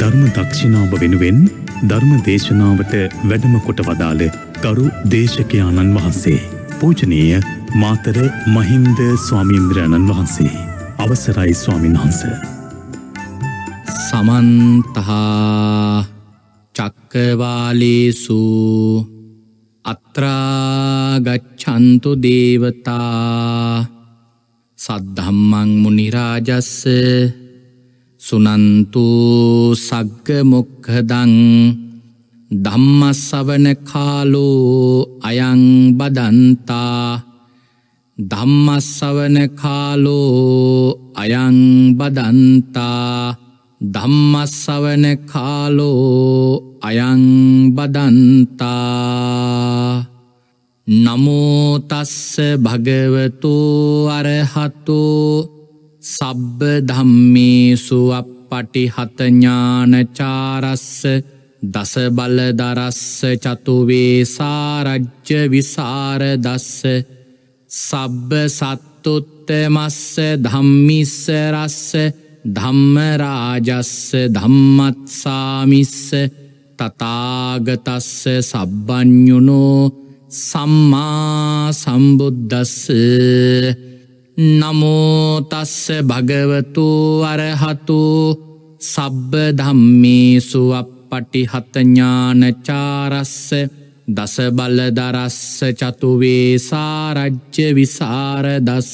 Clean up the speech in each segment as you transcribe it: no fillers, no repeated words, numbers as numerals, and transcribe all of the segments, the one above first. ධර්ම දක්ෂිනාව වෙනුවෙන් ධර්ම දේශනාවට වැඩම කොට වදාළ ගරු දේශකයාණන් වහන්සේ පූජනීය මාතර මහින්ද ස්වාමීන්ද්‍රයන්න් වහන්සේ. අවසරයි ස්වාමීන් වහන්සේ. සමන්තහා චක්කවාලේසු අත්‍රා ගච්ඡන්තු දේවතා සද්ධම්මං මුනි රාජස්ස සුනන්තු සග්ග මොක්ඛදං ධම්මස්සවන කාලෝ අයං බදන්තා ධම්මස්සවන කාලෝ අයං බදන්තා ධම්මස්සවන කාලෝ අයං බදන්තා. නමෝ තස්ස භගවතු අරහතු සබ්බ ධම්මේසු අප්පටිහත ඥානචාරස්ස දස බල දරස්ස චතු වේසාරජ්‍ය විසරදස්ස සබ්බ සත්තුත්තමස්ස ධම්මිස්ස රස්ස ධම්ම රාජස්ස ධම්මත්සාමිස්ස තථාගතස්ස සබ්බඤුනෝ සම්මා සම්බුද්දස්ස. නමෝ තස්ස භගවතු අරහතු සබ්බ ධම්මේසු අප්පටිහත ඥානචාරස්ස දස බල දරස්ස චතු වේසාරජ්‍ය විසරදස්ස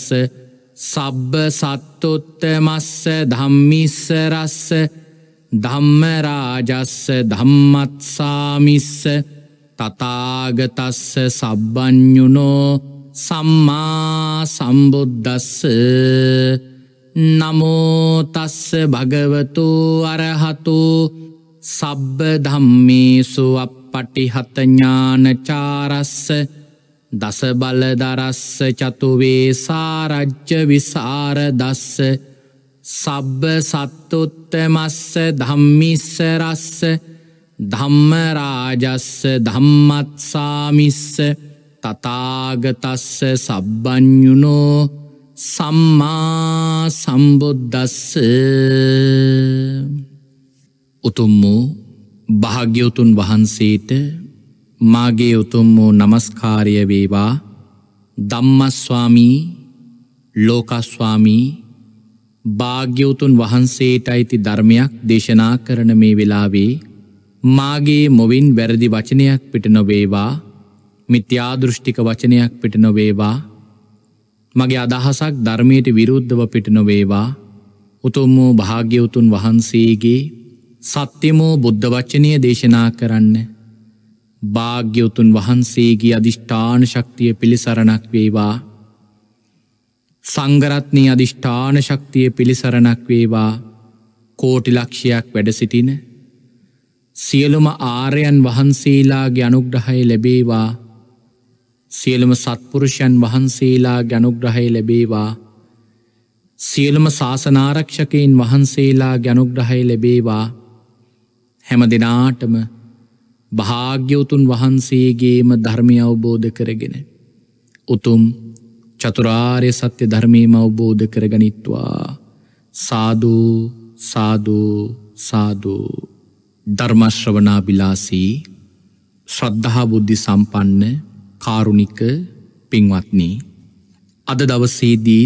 සබ්බ සත්තුත්තමස්ස ධම්මිස්ස රස්ස ධම්ම රාජස්ස ධම්මත්සාමිස්ස තථාගතස්ස සබ්බඤුනෝ සම්මා සම්බුද්දස්ස. නමෝ තස්ස භගවතු අරහතු සබ්බ ධම්මේසු අප්පටිහත ඥානචාරස්ස දස බල දරස්ස චතු වේසාරජ්‍ය විසරදස්ස සබ්බ සත්තුත්තමස්ස ධම්මිස්ස රස්ස ධම්ම රාජස්ස ධම්මත්සාමිස්ස තථාගතස්ස සබ්බඤුනෝ සම්මා සම්බුද්දස්ස. උතුම් වූ භාග්‍යවතුන් වහන්සේට මාගේ උතුම් වූ නමස්කාරය වේවා. ධම්මස්වාමී ලෝකස්වාමී භාග්‍යවතුන් වහන්සේට අයිති ධර්මයක් දේශනා කරන මේ වෙලාවේ මාගේ මොවින් වැරදි වචනයක් පිට නොවේවා, මිත්‍යාදෘෂ්ටික වචනයක් පිට නොවේවා, මගේ අදහසක් ධර්මයට විරුද්ධව පිට නොවේවා. උතුම් වූ භාග්‍යවතුන් වහන්සේගේ සත්‍යමෝ බුද්ධ වචනය දේශනා කරන්න භාග්‍යවතුන් වහන්සේගේ අධිෂ්ඨාන ශක්තිය පිළිසරණක් වේවා, සංඝරත්නයේ අධිෂ්ඨාන ශක්තිය පිළිසරණක් වේවා. කෝටි ලක්ෂයක් වැඩ සිටින සියලුම ආර්යයන් වහන්සේලාගේ අනුග්‍රහය ලැබේවා, සියලුම සත්පුරුෂයන් වහන්සේලාගේ අනුග්‍රහය ලැබේවා, සියලුම ශාසනාරක්ෂකයන් වහන්සේලාගේ අනුග්‍රහය ලැබේවා. හැම දිනාටම භාග්‍යවතුන් වහන්සේගේම ධර්මය අවබෝධ කරගෙන උතුම් චතුරාර්ය සත්‍ය ධර්මයම අවබෝධ කරගනිත්වා. සාදු සාදු සාදු. ධර්ම ශ්‍රවණාබිලාසී ශ්‍රද්ධා බුද්ධි සම්පන්න කාරුණික පින්වත්නි, අද දවසේදී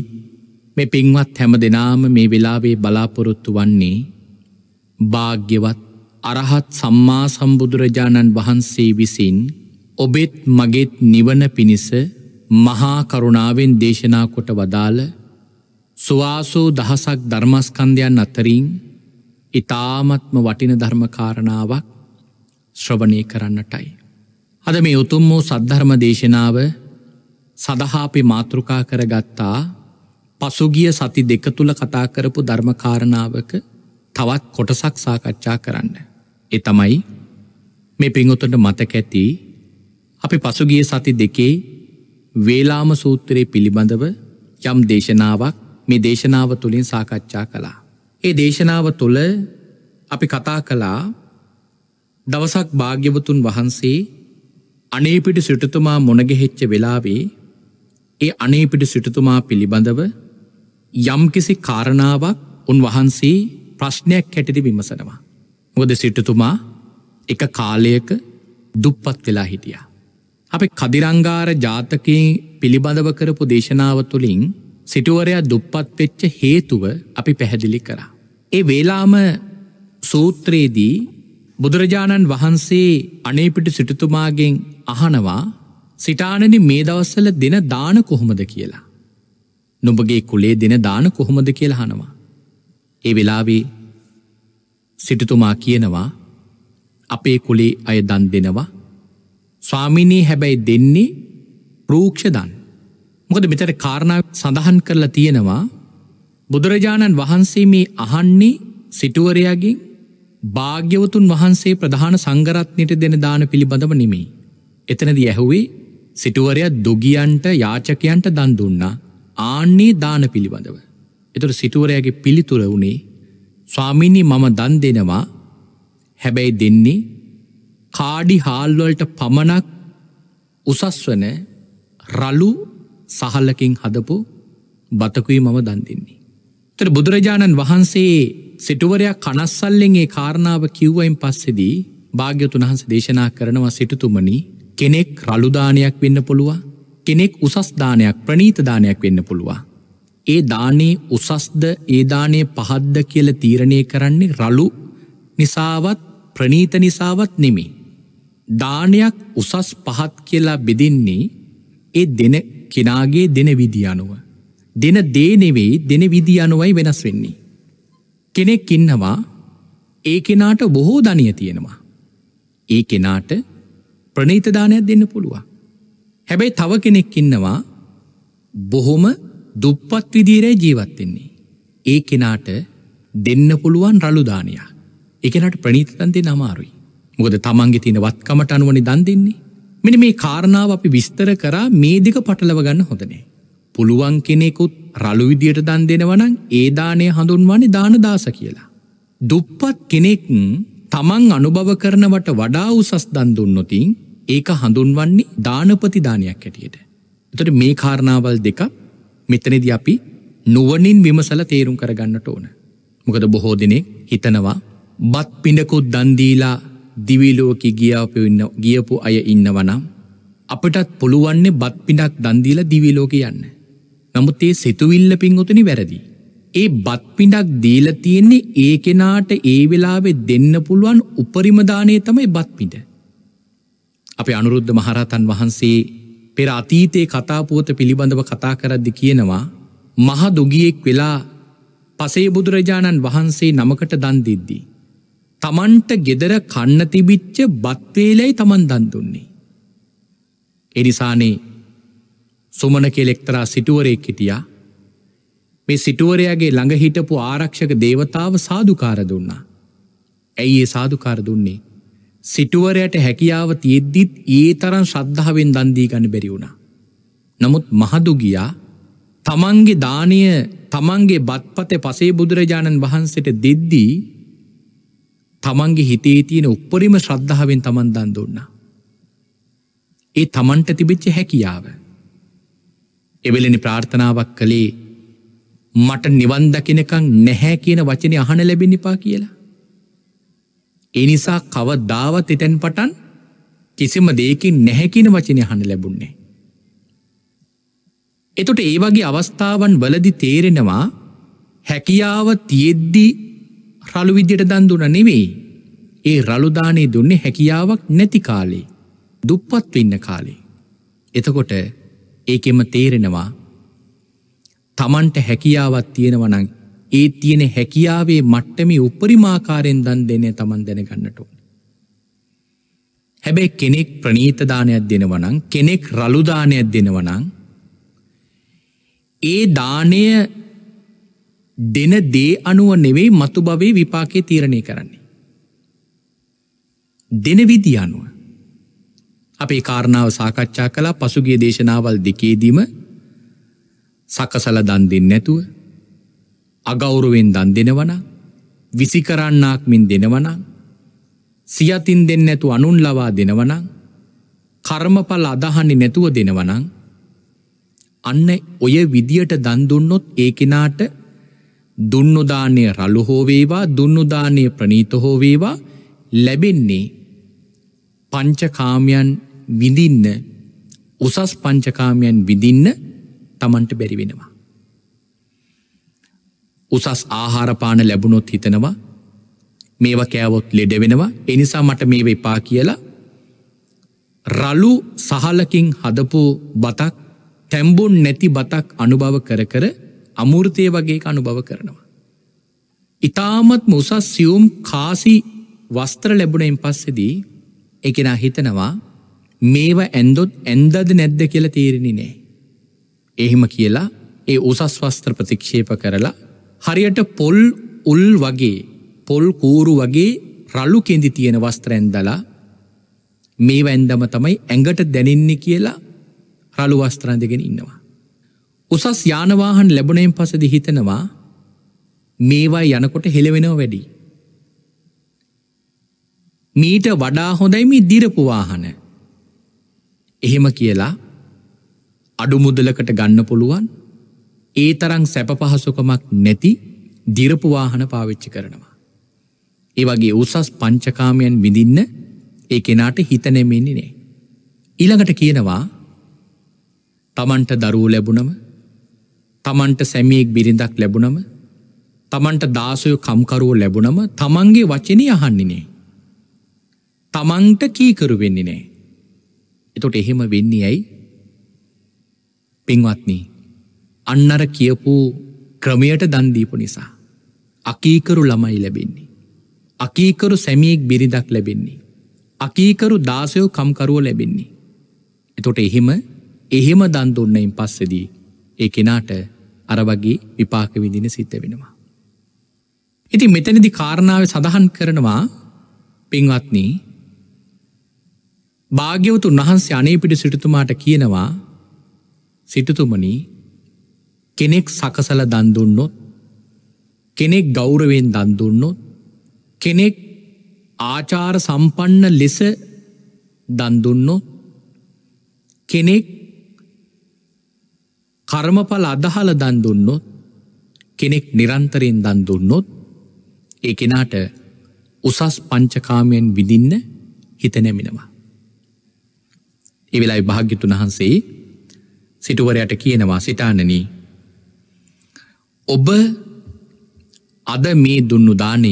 මේ පින්වත් හැම දෙනාම මේ වෙලාවේ බලාපොරොත්තු වන්නේ භාග්‍යවත් අරහත් සම්මා සම්බුදුරජාණන් වහන්සේ විසින් ඔබෙත් මගෙත් නිවන පිණිස මහා කරුණාවෙන් දේශනා කොට වදාළ සුවාසූ දහසක් ධර්මස්කන්ධයන් අතරින් ඉතාමත්ම වටින ධර්මකාරණාවක් ශ්‍රවණය කරන්නටයි අද මේ උතුම් වූ සද්ධර්ම දේශනාව සඳහා අපි මාතෘකා කරගත්තා. පසුගිය සති දෙක තුල කතා කරපු ධර්මකාරණාවක තවත් කොටසක් සාකච්ඡා කරන්න. ඒ තමයි මේ පින්වතුන්ට මතක ඇති අපි පසුගිය සති දෙකේ වේලාම සූත්‍රයේ පිළිබඳව යම් දේශනාවක් මේ දේශනාව තුළින් සාකච්ඡා කළා. ඒ දේශනාව තුළ අපි කතා කළා දවසක් භාග්‍යවතුන් වහන්සේ අනේපිඩි සිටුතුමා මුණගැහිච්ච වෙලාවේ ඒ අනේපිඩි සිටුතුමා පිළිබඳව යම්කිසි කාරණාවක් උන්වහන්සේ ප්‍රශ්නයක් හැටියට විමසනවා. මොකද සිටුතුමා එක කාලයක දුප්පත් වෙලා හිටියා. අපි කදිරංගාර ජාතකයෙන් පිළිබඳව කරපු දේශනාව තුළින් සිටුවරයා දුප්පත් වෙච්ච හේතුව අපි පැහැදිලි කරා. ඒ වේලාම සූත්‍රයේදී බුදුරජාණන් වහන්සේ අනේපිට සිටුතුමාගෙන් අහනවා, "සිටානනි, මේ දවස්වල දෙන දාන කොහොමද කියලා? නුඹගේ කුලේ දෙන දාන කොහොමද කියලා" අහනවා. ඒ වෙලාවේ සිටුතුමා කියනවා, "අපේ කුලේ අය දන් දෙනවා ස්වාමිනී, හැබැයි දෙන්නේ රූක්ෂ දන්." මොකද මෙතන කාරණා සඳහන් කරලා තියෙනවා, බුදුරජාණන් වහන්සේ මේ අහන්නේ සිටුවරයාගෙන් භාග්‍යවතුන් වහන්සේ ප්‍රධාන සංඝරත්නයට දෙන දාන පිළිබඳව නෙමෙයි. එතනදී ඇහුවේ සිටුවරයා දුගියන්ට යාචකයන්ට දන් දුන්නා ආන්නේ දාන පිළිබඳව. ඒතර සිටුවරයාගේ පිළිතුර වුණේ, "ස්වාමිනී, මම දන් දෙනවා, හැබැයි දෙන්නේ කාඩි හාල්වලට පමණක් උසස්වන රළු සහලකින් හදපු බතකුයි මම දන් දෙන්නේ." ඒතර බුදුරජාණන් වහන්සේ සිටුවරයා කනස්සල්ලෙන් ඒ කාරණාව කිව්වයින් පස්සේදී භාග්‍යවතුන් වහන්සේ දේශනා කරනවා, "සිටුතුමනි, කෙනෙක් රළු දානයක් වෙන්න පුළුවා, කෙනෙක් උසස් දානයක් ප්‍රණීත දානයක් වෙන්න පුළුවා. ඒ දානේ උසස්ද ඒ දානේ පහත්ද කියලා තීරණය කරන්නේ රළු නිසාවත් ප්‍රණීත නිසාවත් නෙමෙයි. දානයක් උසස් පහත් කියලා බෙදින්නේ ඒ දෙන කෙනාගේ දෙන විදිය අනුව. දෙන දේ නෙවෙයි, දෙන විදිය අනුවයි වෙනස් වෙන්නේ. කෙනෙක් ඉන්නවා, ඒ කෙනාට බොහෝ ධනිය තියෙනවා. ඒ කෙනාට ප්‍රණීත දානයක් දෙන්න පුළුවන්. හැබැයි තව කෙනෙක් ඉන්නවා, බොහොම දුප්පත් විදියට ජීවත් වෙන්නේ. ඒ කෙනාට දෙන්න පුළුවන් රළු දානයක්. ඒ කෙනාට ප්‍රණීත දන් දෙන්න අමාරුයි. මොකද තමන්ගේ තියෙන වත්කමට අනුවනේ දන් දෙන්නේ." මෙන්න මේ කාරණාව අපි විස්තර කරා. මේ දෙක පටලව ගන්න හොඳ නැහැ. පුළුවන් කෙනෙකුත් රළු විදියට දන් දෙනවා නම් ඒ දාණය හඳුන්වන්නේ දාන දාස කියලා. දුප්පත් කෙනෙක් තමන් අනුභව කරනවට වඩා උසස් දන් දුන්නොත් ඒක හඳුන්වන්නේ දානපති දානයක් හැටියට. ඒතර මේ කාරණාවල් දෙක මෙතනදී අපි නුවණින් විමසලා තේරුම් කරගන්නට ඕන. මොකද බොහෝ දිනේ හිතනවා බත් පිඬකුත් දන් දීලා දිවිලෝකෙ ගියපු අය ඉන්නවනම් අපටත් පුළුවන්නේ බත් පිඬක් දන් දීලා දිවිලෝකෙ යන්න. නමුත් ඒ සිතුවිල්ල පිංගුතුනි වැරදි. ඒ බත් පිඬක් දීලා තියෙන්නේ ඒ කෙනාට ඒ වෙලාවේ දෙන්න පුළුවන් උපරිම දාණය තමයි බත් පිඬ. අපේ අනුරුද්ධ මහරහතන් වහන්සේ පෙර අතීතයේ කතා පුවත පිළිබඳව කතා කරද්දී කියනවා, "මහ දුගියෙක් වෙලා පසේ බුදුරජාණන් වහන්සේ නමකට දන් දෙද්දී තමන්ට ගෙදර කන්න තිබිච්ච බත්වේලයි තමන් දන් දුන්නේ." එනිසානේ සුමන කියලා එක්තරා සිටුවරයෙක් හිටියා. මේ සිටුවරයාගේ ළඟ හිටපු ආරක්ෂක දේවතාව සාදුකාර දුන්නා. ඇයි ඒ සාදුකාර දුන්නේ? සිටුවරයට හැකියාව තියෙද්දිත් ඒ තරම් ශ්‍රද්ධාවෙන් දන් දී ගන්න බැරි වුණා. නමුත් මහදුගියා තමන්ගේ දානය තමන්ගේ බත්පතේ පසේ බුදුරජාණන් වහන්සේට දෙද්දී තමන්ගේ හිතේ තියෙන උපරිම ශ්‍රද්ධාවෙන් තමන් දන් දුන්නා. ඒ තමන්ට තිබිච්ච හැකියාව. එවෙලෙනි ප්‍රාර්ථනාවක් කළේ, "මට නිවන් දකිනකම් නැහැ කියන වචනේ අහන්න ලැබෙන්න එපා" කියලා. ඒ නිසා කවදාවත් එතෙන් පටන් කිසිම දෙයකින් නැහැ කියන වචනේ අහන්න ලැබුණේ. එතකොට ඒ වගේ අවස්ථාවන් වලදී තේරෙනවා හැකියාව තියෙද්දී රළු විදියට දන් දුන්න නෙවෙයි. ඒ රළු දානේ දුන්නේ හැකියාවක් නැති කාලේ, දුප්පත් වෙන්න කාලේ. එතකොට ඒකෙම තේරෙනවා තමන්ට හැකියාවක් තියෙනවා නම් ඒ තියෙන හැකියාවේ මට්ටමේ උපරිමාකාරයෙන් දන් දෙන්නේ තමන් දැනගන්නට ඕන. හැබැයි කෙනෙක් ප්‍රණීත දානයක් දෙනවා නම්, කෙනෙක් රළු දානයක් දෙනවා නම් ඒ දාණය දෙන දේ අනුව නෙවෙයි මතු භවයේ විපාකේ තීරණය කරන්නේ. දෙන විදිය අනුව. අපේ කාරණාව සාකච්ඡා කළා. පසුගිය දේශනාවල් දෙකේදීම සකසල දන් දෙන්නේ නැතුව අගෞරවයෙන් දන් දෙනවනම්, විසිකරන්නාක් මින් දෙනවනම්, සියතින් දෙන්නේ නැතුව අනුන් ලවා දෙනවනම්, කර්මඵල අදහන්නේ නැතුව දෙනවනම් අන්න ඔය විදියට දන් දුන්නොත් ඒ කෙනාට දුන්නු දාණය රළු හෝ වේවා, දුන්නු දාණය ප්‍රණීත හෝ වේවා, ලැබෙන්නේ පංචකාමයන් විඳින්න, උසස් පංචකාමයන් විඳින්න තමන්ට බැරි වෙනවා. උසස් ආහාරපාන ලැබුණොත් හිතනවා මේවා කෑවොත් ලෙඩ වෙනවා, එනිසා මට මේව එපා කියලා රළු සහලකින් හදපු බතක්, තැඹුන් නැති බතක් අනුභව කර කර අමෘතය වගේ අනුභව කරනවා. ඉතාමත්ම උසස් සියුම් කාසි වස්ත්‍ර ලැබුණෙන් පස්සේදී එකෙනා හිතනවා මේව ඇන්දොත් ඇන්දද නැද්ද කියලා තීරණේ නෑ. එහෙම කියලා ඒ උසස් වස්ත්‍ර ප්‍රතික්ෂේප කරලා හරියට පොල් උල් වගේ, පොල් කූරු වගේ රළු කෙඳි තියෙන වස්ත්‍ර ඇඳලා මේව ඇඳම තමයි ඇඟට දැනෙන්නේ කියලා රළු වස්ත්‍ර ඇඳගෙන ඉන්නවා. උසස් යානවාහන ලැබුණෙන් පස්සේදී හිතනවා මේවා යනකොට හෙලවෙනව වැඩි. මීට වඩා හොඳයි මේ දිරපු වාහන. එහෙම කියලා අඩු මුදලකට ගන්න පුළුවන් ඒ තරම් සැප පහසුකමක් නැති දිරපු වාහන පාවිච්චි කරනවා. ඒ වගේ උසස් පංචකාමයන් විඳින්න ඒ කෙනාට හිත නැමෙන්නේ නෑ. ඊළඟට කියනවා තමන්ට දරුවෝ ලැබුණම, තමන්ට සැමියෙක් බිරිඳක් ලැබුණම, තමන්ට දාසයෝ කම්කරුවෝ ලැබුණම තමන්ගේ වචනේ අහන්නේ නෑ, තමන්ට කීකරු වෙන්නේ නෑ. එතකොට එහෙම වෙන්නේ ඇයි? පින්වත්නි, අන්නර කියපු ක්‍රමයට දන් දීපු නිසා අකීකරු ළමයි ලැබෙන්නේ, අකීකරු සැමියෙක් බිරිඳක් ලැබෙන්නේ, අකීකරු දාසයෝ කම්කරුවෝ ලැබෙන්නේ. එතකොට එහෙම දන් දුන්නෙන් පස්සේදී ඒ කෙනාට අර වගේ විපාක විඳින සිද්ධ වෙනවා. ඉතින් මෙතනදී කාරණාවේ සඳහන් කරනවා පින්වත්නි, භාග්‍යවතුන් වහන්සේ අනේපිඩි සිටුතුමාට කියනවා, සිටුතුමනි, කෙනෙක් සකසල දන් දුන්නොත්, කෙනෙක් ගෞරවයෙන් දන් දුන්නොත්, කෙනෙක් ආචාර සම්පන්න ලෙස දන් දුන්නොත්, කෙනෙක් කර්මඵල අදහල දන් දුන්නොත්, කෙනෙක් නිරන්තරයෙන් දන් දුන්නොත් ඒ කෙනාට උසස් පංචකාමයෙන් විඳින්න හිත නැමිනවා. ඒ වෙලාවේ භාග්‍යතුන් වහන්සේ සිටුවරයට කියනවා, සිතානනි, ඔබ අද මේ දුන්නු දාණය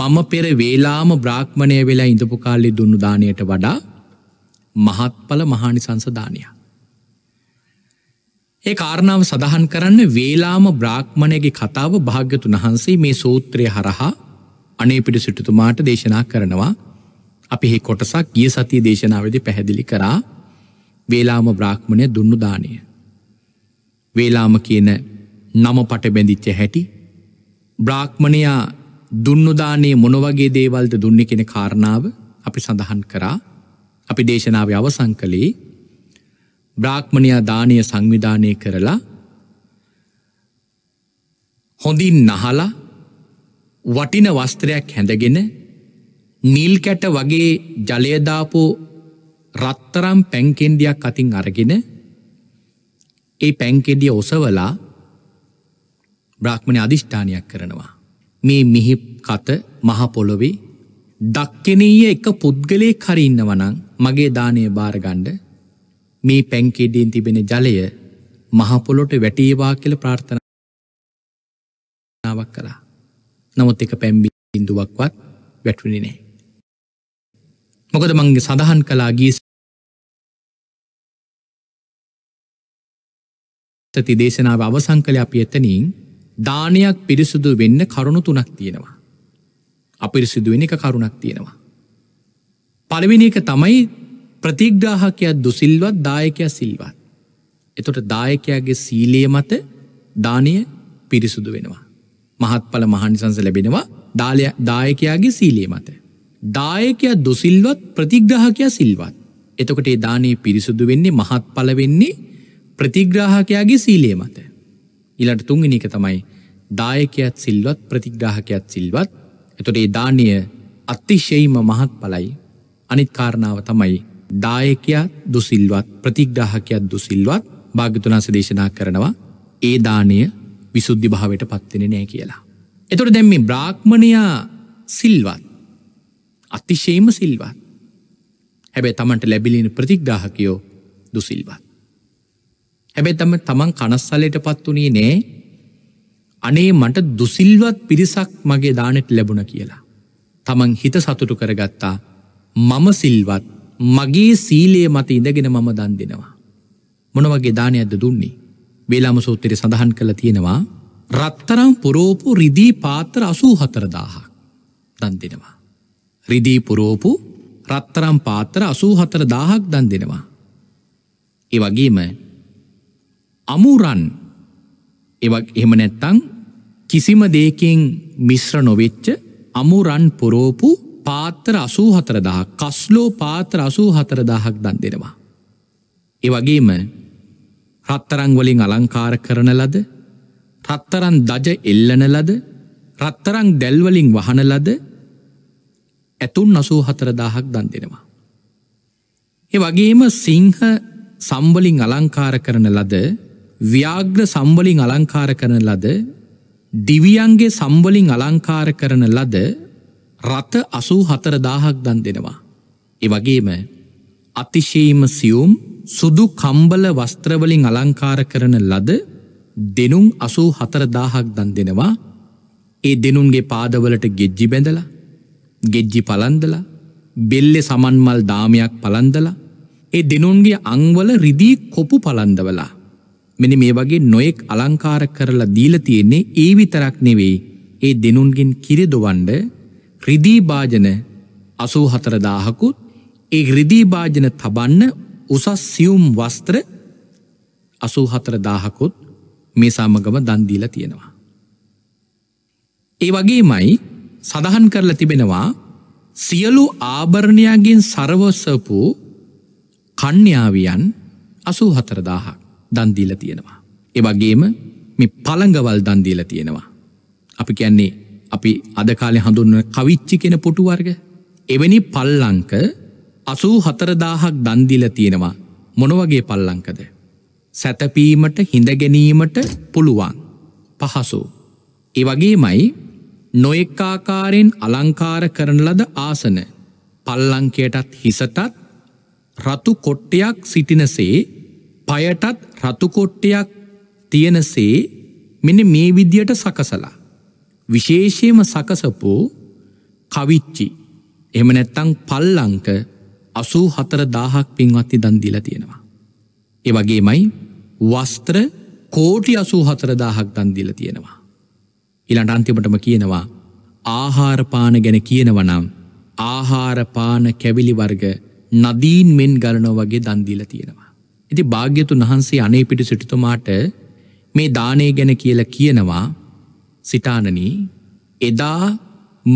මම පෙර වේලාම බ්‍රාහ්මණය වෙලා ඉඳපු කාලේ දුන්නු දාණයට වඩා මහත්ඵල මහානිසංස දානයක්. ඒ කාරණාව සඳහන් කරන්න වේලාම බ්‍රාහ්මණයගේ කතාව භාග්‍යතුන් වහන්සේ මේ සූත්‍රය හරහා අනේපිඩි සිටුතුමාට දේශනා කරනවා. අපි මේ කොටසක් ගිය සතිය දේශනාවේදී පැහැදිලි කරා. වේලාම බ්‍රාහ්මණය දුන්නු දාණය, වේලාම කියන නම පට බැඳිච්ච හැටි, බ්‍රාහ්මණයා දුන්නු දාණයේ මොන වගේ දේවල්ද දුන්නේ කියන කාරණාව අපි සඳහන් කරා. අපි දේශනාවේ අවසන් කළේ බ්‍රාහ්මණයා දාණය සංවිධානය කරලා හොඳින් නහලා වටින වස්ත්‍රයක් හැඳගෙන නිල් කැට වගේ ජලය දාපු රත්තරම් පැන්කෙන්ඩියක් අතින් අරගෙන ඒ පැන්කෙඩිය ඔසවලා බ්‍රාහ්මණය අධිෂ්ඨානයක් කරනවා, මේ මිහි කත මහ පොළොවේ දක්කෙනීය එක පුද්ගලයෙක් හරි ඉන්නවා නම් මගේ දාණය බාරගන්න, මේ පැන්කෙඩියෙන් තිබෙන ජලය මහ පොළොට වැටේවා කියලා ප්‍රාර්ථනාවක් කළා. නමුත් එක පැන් බිඳුවක්වත් වැටුනේ නැහැ. මොකද මං සඳහන් කළා ගිය සති දේශනාව අවසන් කළේ අපි එතනින් දානයක් පිරිසුදු වෙන්න කරුණු තුනක් තියෙනවා. අපිරිසුදු වෙන එක කරුණක් තියෙනවා. පළවෙනි එක තමයි ප්‍රතිග්‍රාහකයා දුසිල්වත්, දායකයා සිල්වත්. එතකොට දායකයාගේ සීලය මත දානය පිරිසුදු වෙනවා. මහත්ඵල මහානිසංස ලැබෙනවා දායකයාගේ සීලය මත. දායකයා දුසිල්වත්, ප්‍රතිග්‍රාහකයා සිල්වත්. එතකොට ඒ දානයේ පිරිසුදු වෙන්නේ, මහත්ඵල වෙන්නේ ප්‍රතිග්‍රාහකයාගේ සීලය මත. ඊළඟ තුන්වෙනි එක තමයි දායකයාත් සිල්වත්, ප්‍රතිග්‍රාහකයාත් සිල්වත්. එතකොට ඒ දානය අතිශයින්ම මහත්ඵලයි. අනිත් කාරණාව තමයි දායකයා දුසිල්වත්, ප්‍රතිග්‍රාහකයා දුසිල්වත්. භාග්‍යතුන් වහන්සේ දේශනා කරනවා ඒ දානය විසුද්ධි භාවයට පත්වෙන්නේ නැහැ කියලා. එතකොට දැන් මේ බ්‍රාහ්මණයා සිල්වත්. අතිශයින්ම සිල්වත්. හැබැයි Tamanට ලැබිලින ප්‍රතිග්‍රාහකයෝ දුසිල්වත්. හැබැයි තමන් කනස්සලයට පත් වුණේ නෑ අනේ මට දුසිල්වත් පිරිසක් මගේ දානෙට ලැබුණ කියලා. තමන් හිත සතුටු කරගත්තා මම සිල්වත් මගේ සීලය මත ඉඳගෙන මම දන් දෙනවා. මොන වගේ දානයක්ද දුන්නේ? වේලාම සූත්‍රයේ සඳහන් කරලා තියෙනවා රත්තරන් පුරෝපු රිදී පාත්‍ර 84000ක් දන් දෙනවා. රිදී පුරෝපු රත්තරන් පාත්‍ර 84000ක් දන් දෙනවා. ඒ වගේම අමුරන් එහෙම නැත්තම් කිසිම දෙයකින් මිශ්‍ර නොවෙච්ච අමුරන් පුරෝපු පාත්‍ර 84000ක් කස්ලෝ පාත්‍ර 84000ක් දන් දෙනවා. ඒ වගේම රත්තරන් වලින් අලංකාර කරන ලද රත්තරන් දජ එල්ලන ලද රත්තරන් දැල් වලින් වහන ලද ඇතුන් 84000ක් දන් දෙනවා. ඒ වගේම සිංහ සම්වලින් අලංකාර කරන ලද ව්‍යාග්‍ර සම්වලින් අලංකාර කරන ලද දිවියන්ගේ සම්වලින් අලංකාර කරන ලද රත 84000ක් දන් දෙනවා. ඒ වගේම අතිශයම සියුම් සුදු කම්බල වස්ත්‍රවලින් අලංකාර කරන ලද දෙනුම් 84000ක් දන් දෙනවා. ඒ දෙනුන්ගේ පාදවලට ගෙජ්ජි බැඳලා ගෙජ්ජි පලන්දලා බෙල්ලේ සමන්මල් දාමයක් පලන්දලා ඒ දෙනුන්ගේ අංවල රිදී කොපු පලන්දවලා මෙන්න මේ වගේ නොයෙක් අලංකාර කරලා දීලා තියෙන්නේ. ඒ විතරක් නෙවෙයි ඒ දෙනුන්ගෙන් කිරි දොවන්න රිදී භාජන 84000කුත් ඒ රිදී භාජන තබන්න උසස් සියුම් වස්ත්‍ර 84000කුත් මේ සමගම දන් දීලා තියෙනවා. ඒ වගේමයි සඳහන් කරලා තිබෙනවා සියලු ආභරණයන්ගෙන් සරවසපු කන්‍යාවියන් 84000ක් දන් දීලා තියෙනවා. ඒ වගේම මේ පළඟවල් දන් දීලා තියෙනවා. අපි කියන්නේ අපි අද කාලේ හඳුන්වන කවිච්චි කියන පුටු වර්ග. එවැනි පල්ලංක 84000ක් දන් දීලා තියෙනවා. මොන වගේ පල්ලංකද? සැතපීමට හිඳ ගැනීමට පුළුවන් පහසු. ඒ වගේමයි නොඑක ආකාරයෙන් අලංකාර කරන ලද ආසන පල්ලංකයටත් හිසටත් රතු කොට්ටයක් සිටිනසේ පයටත් රතු කොට්ටයක් තියෙනසේ මෙන්න මේ විදියට සකසලා විශේෂයෙන්ම සකසපු කවිච්චි එහෙම නැත්නම් පල්ලංක 84000ක් පින්වත්නි දන් දීලා තියෙනවා. ඒ වගේමයි වස්ත්‍ර කෝටි 84000ක් දන් දීලා තියෙනවා. ඊළඟ අන්තිමටම කියනවා ආහාර පාන ගැන කියනවා නම් ආහාර පාන කැවිලි වර්ග නදීන් මෙන් ගලනවා වගේ දන් දීලා තියෙනවා. ඉතින් භාග්‍යතුන් වහන්සේ අනේ පිටු සිටුතුමාට මේ දානය ගැන කියලා කියනවා සිතානනි එදා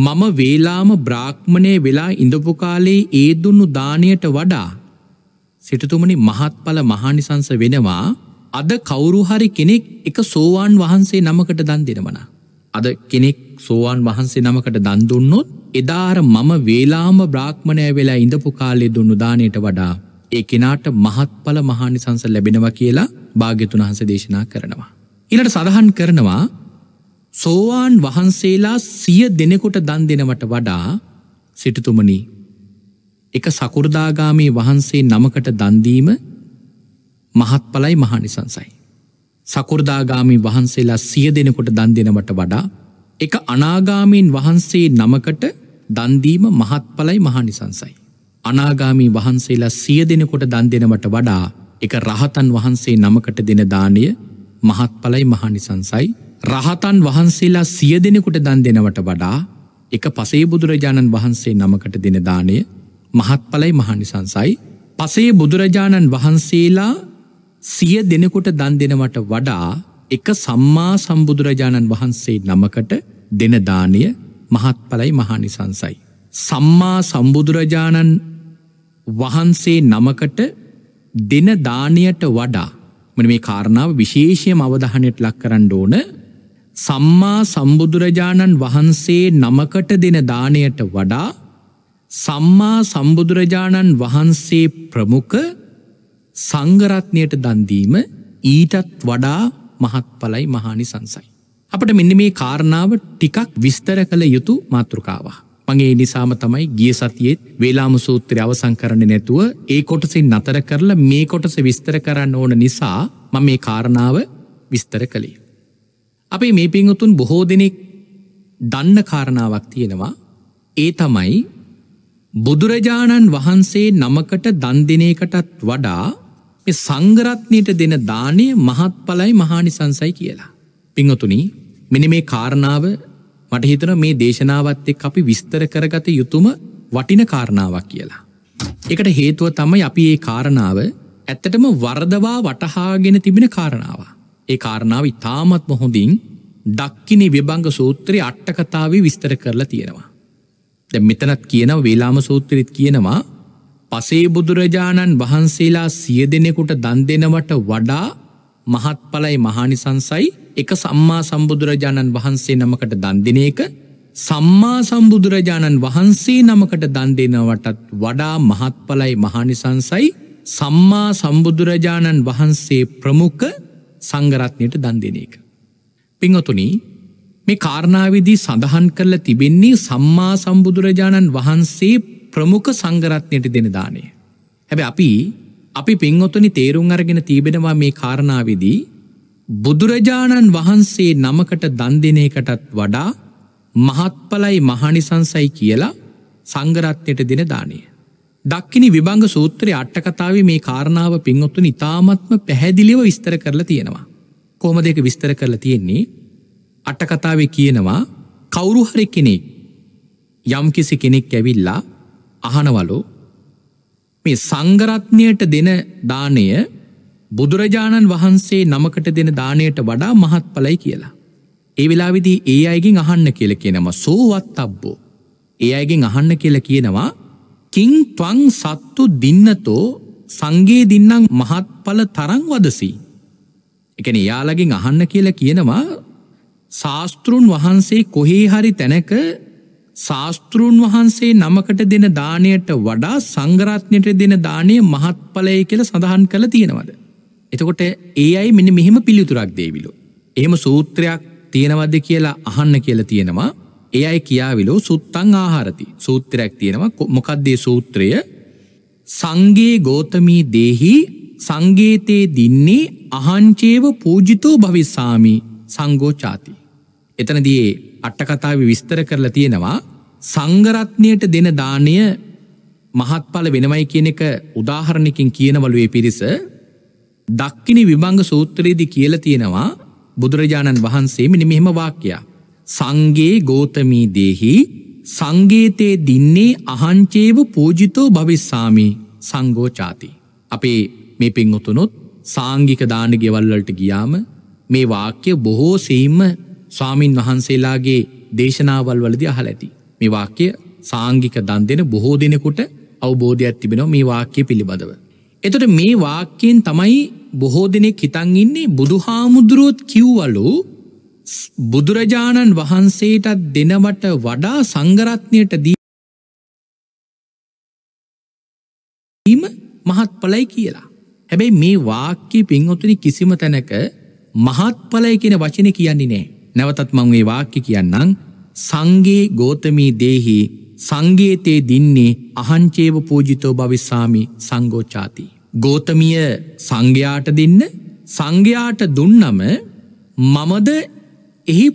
මම වේලාම බ්‍රාහ්මණය වෙලා ඉඳපු කාලේ ඒ දුන්නු දාණයට වඩා සිටුතුමනි මහත්ඵල මහානිසංස වෙනවා. අද කවුරු හරි කෙනෙක් එක සෝවාන් වහන්සේ නමකට දන් දෙනවා. අද කෙනෙක් සෝවාන් වහන්සේ නමකට දන් දුන්නොත් එදා අර මම වේලාම බ්‍රාහ්මණය වෙලා ඉඳපු කාලේ දුන්නු දාණයට වඩා ඒ කෙනාට මහත්ඵල මහානිසංස ලැබෙනවා කියලා භාග්‍යතුන් වහන්සේ දේශනා කරනවා. ඊළඟට සඳහන් කරනවා සෝවාන් වහන්සේලා 100 දෙනෙකුට දන් දෙනවට වඩා සිටුතුමනි එක සකුර්දාගාමී වහන්සේ නමකට දන් දීම මහත්ඵලයි මහානිසංසයි. සකුර්දාගාමී වහන්සේලා 100 දෙනෙකුට දන් දෙනවට වඩා එක අනාගාමීන් වහන්සේ නමකට දන් දීම මහත්ඵලයි මහානිසංසයි. අනාගාමී වහන්සේලා 100 දෙනෙකුට දන් දෙනවට වඩා එක රහතන් වහන්සේ නමකට දෙන දාණය මහත්ඵලයි මහානිසංසයි. රහතන් වහන්සේලා 100 දෙනෙකුට දන් දෙනවට වඩා එක පසේ බුදුරජාණන් වහන්සේ නමකට දෙන දාණය මහත්ඵලයි මහානිසංසයි. පසේ බුදුරජාණන් වහන්සේලා 100 දෙනෙකුට දන් දෙනවට වඩා එක සම්මා සම්බුදුරජාණන් වහන්සේ නමකට දෙන දාණය මහත්ඵලයි මහානිසංසයි. සම්මා සම්බුදුරජාණන් වහන්සේ නමකට දෙන දාණයට වඩා මෙන්න මේ කාරණාව විශේෂයෙන්ම අවධානයට ලක් කරන්න ඕන. සම්මා සම්බුදුරජාණන් වහන්සේ නමකට දෙන දාණයට වඩා සම්මා සම්බුදුරජාණන් වහන්සේ ප්‍රමුඛ සංඝරත්නයට දන් දීම ඊටත් වඩා මහත්ඵලයි මහානිසංසයි. අපිට මෙන්න මේ කාරණාව ටිකක් විස්තර කළ යුතු මාතෘකාවක්. මම ඒ නිසාම තමයි ගිය සතියේ වේලාම සූත්‍රය අවසන් කරන්නේ නැතුව ඒ කොටසින් නතර කරලා මේ කොටස විස්තර කරන්න ඕන නිසා මම මේ කාරණාව විස්තර කළේ. අපේ මේ පින්වතුන් බොහෝ දෙනෙක් දන්න කාරණාවක් තියෙනවා. ඒ තමයි බුදුරජාණන් වහන්සේ නමකට දන් දෙන එකටත් වඩා මේ සංඝරත්නයට දෙන දාණය මහත්ඵලයි මහානිසංසයි කියලා. පින්වතුනි, මෙන්න මේ කාරණාව මට හිතෙනවා මේ දේශනාවත් එක්ක අපි විස්තර කරගත යුතුම වටින කාරණාවක් කියලා. ඒකට හේතුව තමයි අපි මේ කාරණාව ඇත්තටම වර්ධවා වටහාගෙන තිබෙන කාරණාව. ඒ කාරණාව ඉතාමත්ම හොඳින් දක්කිනි විභංග සූත්‍රයේ අට කතාවේ විස්තර කරලා තියෙනවා. දැන් මෙතනත් කියනවා වේලාම සූත්‍රෙත් කියනවා පසේ බුදුරජාණන් වහන්සේලා 100 දෙනෙකුට දන් දෙනවට වඩා මහත්ඵලයි මහානිසංසයි එක සම්මා සම්බුදුරජාණන් වහන්සේ නමකට දන් දෙන එක සම්මා සම්බුදුරජාණන් වහන්සේ නමකට දන් දෙනවටත් වඩා මහත්ඵලයි මහානිසංසයි සම්මා සම්බුදුරජාණන් වහන්සේ ප්‍රමුඛ සංඝරත්නයට දන් දෙන එක. පින්වතුනි, මේ කාරණාවේදී සඳහන් කරලා තිබෙන්නේ සම්මා සම්බුදුරජාණන් වහන්සේ ප්‍රමුඛ සංඝරත්නයට දෙන දාණය. හැබැයි අපි පින්වතුනි තේරුම් අරගෙන තිබෙනවා මේ කාරණාවේදී බුදුරජාණන් වහන්සේ නමකට දන් දෙන එකටත් වඩා මහත්ඵලයි මහානිසංසයි කියලා සංඝරත්නයට දෙන දාණය. දක්කිනි විභංග සූත්‍රයේ අට කතාවේ මේ කාරණාව පින්වතුනි ඉතාමත්ම පැහැදිලිව විස්තර කරලා තියෙනවා. කොහොමද ඒක විස්තර කරලා තියෙන්නේ? අට කතාවේ කියනවා කවුරු හරි කෙනෙක් යම්කිසි කෙනෙක් ඇවිල්ලා අහනවලු මේ සංඝරත්නයට දෙන දාණය බුදුරජාණන් වහන්සේ නමකට දෙන දාණයට වඩා මහත්ඵලයි කියලා. ඒ වෙලාවේදී ඒ අයගෙන් අහන්න කියලා කියනවා සෝවත්තබ්බෝ. ඒ අයගෙන් අහන්න කියලා කියනවා කිං ත්වං සත්තු දින්නතෝ සංඝේ දින්නම් මහත්ඵල තරං වදසි. ඒ කියන්නේ යාලගෙන් අහන්න කියලා කියනවා ශාස්තෘන් වහන්සේ කොහේ හරි තැනක ශාස්තෘන් වහන්සේ නමකට දෙන දාණයට වඩා සංඝරත්නයට දෙන දාණය මහත්ඵලයි කියලා සඳහන් කරලා තියෙනවද? එතකොට ඒ අය මෙන්න මෙහෙම පිළිතුරක් දෙවිලෝ. එහෙම සූත්‍රයක් තියෙනවද කියලා අහන්න කියලා තියෙනවා. ඒ අය කියාවිලෝ සුත්තං ආහාරති. සූත්‍රයක් තියෙනවා. මොකක්ද ඒ සූත්‍රය? සංඝේ ගෝතමී දේහි සංගීතේ දින්නේ අහංචේව පූජිතෝ භවිසාමි සංඝෝචාති. එතනදී අට කතාවේ විස්තර කරලා තියෙනවා සංඝරත්නයට දෙන දාණය මහත්ඵල වෙනවයි කියන එක උදාහරණකින් කියනවලු ඒ පිරිස. දක්කිනි විභංග සූත්‍රයේදී කියලා තියෙනවා බුදුරජාණන් වහන්සේ මෙන්න මෙහෙම වාක්‍යය. සංඝේ ගෝතමී දේහි සංගීතේ දින්නේ අහංචේව පූජිතෝ භවිස්සාමි සංඝෝචාති. අපේ මේ පින්වතුනොත් සාංගික දාන ගෙවල් වලට ගියාම මේ වාක්‍ය බොහෝ සෙයින්ම ස්වාමින් වහන්සේලාගේ දේශනාවල් වලදී අහලා ඇති. මේ වාක්‍ය සාංගික දන් දෙන බොහෝ දිනෙකට අවබෝධයක් තිබෙනවා මේ වාක්‍ය පිළිබඳව. එතකොට මේ වාක්‍යයෙන් තමයි බොහෝ දිනෙක හිතන් ඉන්නේ බුදුහාමුදුරුවොත් කිව්වලු බුදුරජාණන් වහන්සේට දෙනවට වඩා සංඝරත්නයට දීම මහත්ඵලයි කියලා. හැබැයි මේ වාක්‍ය පින්වතුනි කිසිම තැනක මහත්ඵලය කියන වචනේ කියන්නේ නැහැ. නැවතත් මම මේ වාක්‍ය කියන්නම්. සංඝේ ගෝතමී දේහි සංඝේතේ දින්නේ අහංචේව පූජිතෝ භවිස්සාමි සංඝෝචාති. ගෝතමිය සංඝයාට දෙන්න, සංඝයාට දුන්නම මමද එහි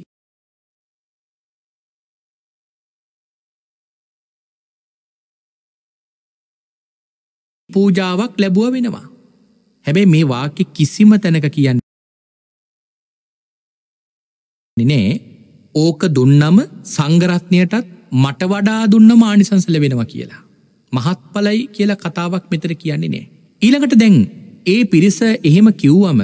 පූජාවක් ලැබුවා වෙනවා. හැබැයි මේ වාක්‍ය කිසිම තැනක කියන්නේ නේ ඕක දුන්නම සංඝරත්නයටත් මට වඩා දුන්නම ආනිසංස ලැබෙනවා කියලා. මහත්ඵලයි කියලා කතාවක් මෙතන කියන්නේ නෑ. ඊළඟට දැන් ඒ පිරිස එහෙම කිව්වම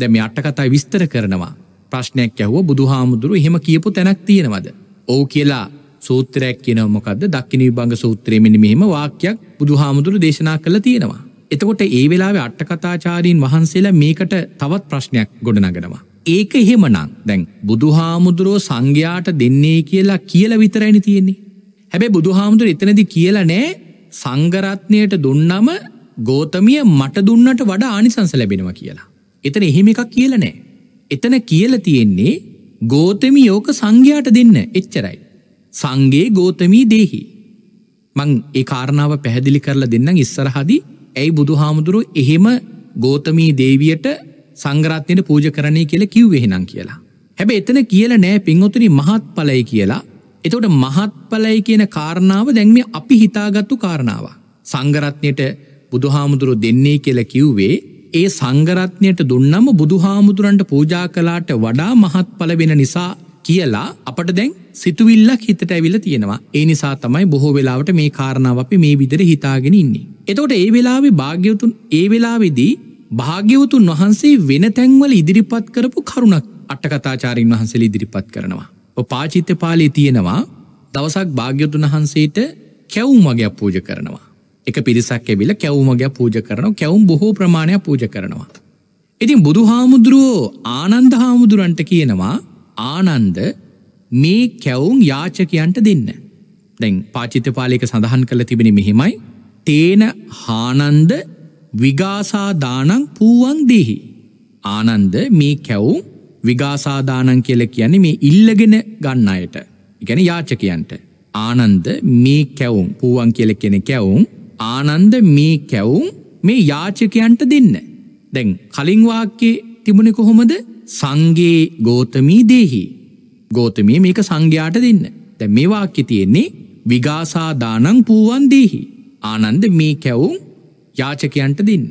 දැන් මේ අට කතා විස්තර කරනවා. ප්‍රශ්නයක් ඇහුවා බුදුහාමුදුරු එහෙම කියපු තැනක් තියෙනවද? ඔව් කියලා සූත්‍රයක් කියනවා. මොකද්ද? දක්කිනි විභංග සූත්‍රයේ මෙන්න මෙහෙම වාක්‍යයක් බුදුහාමුදුරු දේශනා කළා තියෙනවා. එතකොට ඒ වෙලාවේ අට කතාචාරීන් වහන්සේලා මේකට තවත් ප්‍රශ්නයක් ගොඩනගනවා. ඒක එහෙමනම් දැන් බුදුහාමුදුරෝ සංඝයාට දෙන්නේ කියලා කියලා විතරයිනේ තියෙන්නේ. හැබැයි බුදුහාමුදුරෝ එතනදී කියලා නෑ සංඝරත්නයට දුන්නම ගෝතමිය මට දුන්නට වඩා ආනිසංස ලැබෙනවා කියලා. එතන එහෙම එකක් කියලා නෑ. එතන කියලා තියෙන්නේ ගෝතමී යෝක සංඝයාට දෙන්න එච්චරයි. සංඝේ ගෝතමී දේහි. මං ඒ කාරණාව පැහැදිලි කරලා දෙන්නම් ඉස්සරහදී. ඇයි බුදුහාමුදුරුවෝ එහෙම ගෝතමී දේවියට සංඝරත්නයට පූජා කරන්නේ කියලා කිව්වේ එහෙනම් කියලා. හැබැයි එතන කියලා නෑ පින්වතුනි මහත්ඵලයි කියලා. එතකොට මහත්ඵලයි කියන කාරණාව දැන් මේ අපි හිතාගත්තු කාරණාව. සංඝරත්නයට බුදුහාමුදුරුවෝ දෙන්නේ කියලා කිව්වේ ඒ සංඝරත්නයට දුන්නම බුදුහාමුදුරන්ට පූජා කළාට වඩා මහත්ඵල වෙන නිසා කියලා අපට දැන් සිතුවිල්ලක් හිතට ඇවිල්ලා තියෙනවා. ඒ නිසා තමයි බොහෝ වෙලාවට මේ කාරණාව අපි මේ විදිහට හිතාගෙන ඉන්නේ. එතකොට ඒ වෙලාවේ ඒ වෙලාවේදී භාග්‍යවතුන් වහන්සේ වෙන තැන්වල ඉදිරිපත් කරපු කරුණක් අටකථාචාරින් වහන්සේලා ඉදිරිපත් කරනවා. ඔය පාචිත්‍ය පාළේ තියෙනවා දවසක් භාග්‍යවතුන් වහන්සේට කැවුම් වගේක් පූජා කරනවා. එක පිරිසක් ඇවිල්ලා කැවුම් වගේක් පූජා කරනවා. කැවුම් බොහෝ ප්‍රමාණයක් පූජා කරනවා. ඉතින් බුදුහාමුදුරුවෝ ආනන්ද හාමුදුරන්ට කියනවා ආනන්ද මේ කැවුම් යාචකයන්ට දෙන්න. දැන් පාචිත්‍යපාලයක සඳහන් කරලා තිබෙන්නේ මෙහිමයි. තේන ආනන්ද විගාසා දානං පූවං දීහි. ආනන්ද මේ කැවුම් විගාසා දානං කියලා කියන්නේ මේ ඉල්ලගෙන ගන්න අයට. ඒ කියන්නේ යාචකයන්ට. ආනන්ද මේ කැවුම් පූවං කියලා කියන්නේ කැවුම් ආනන්ද මේ කැවුම් මේ යාචකයන්ට දෙන්න. දැන් කලින් වාක්‍යයේ තිබුණේ කොහොමද? සංඝේ ගෝතමී දේහි. ගෝතමී මේක සංඝයාට දෙන්න. දැන් මේ වාක්‍යයේ තියෙන්නේ විගාසා දානං පූවන් දේහි. ආනන්ද මේ කැවුම් යාචකයන්ට දෙන්න.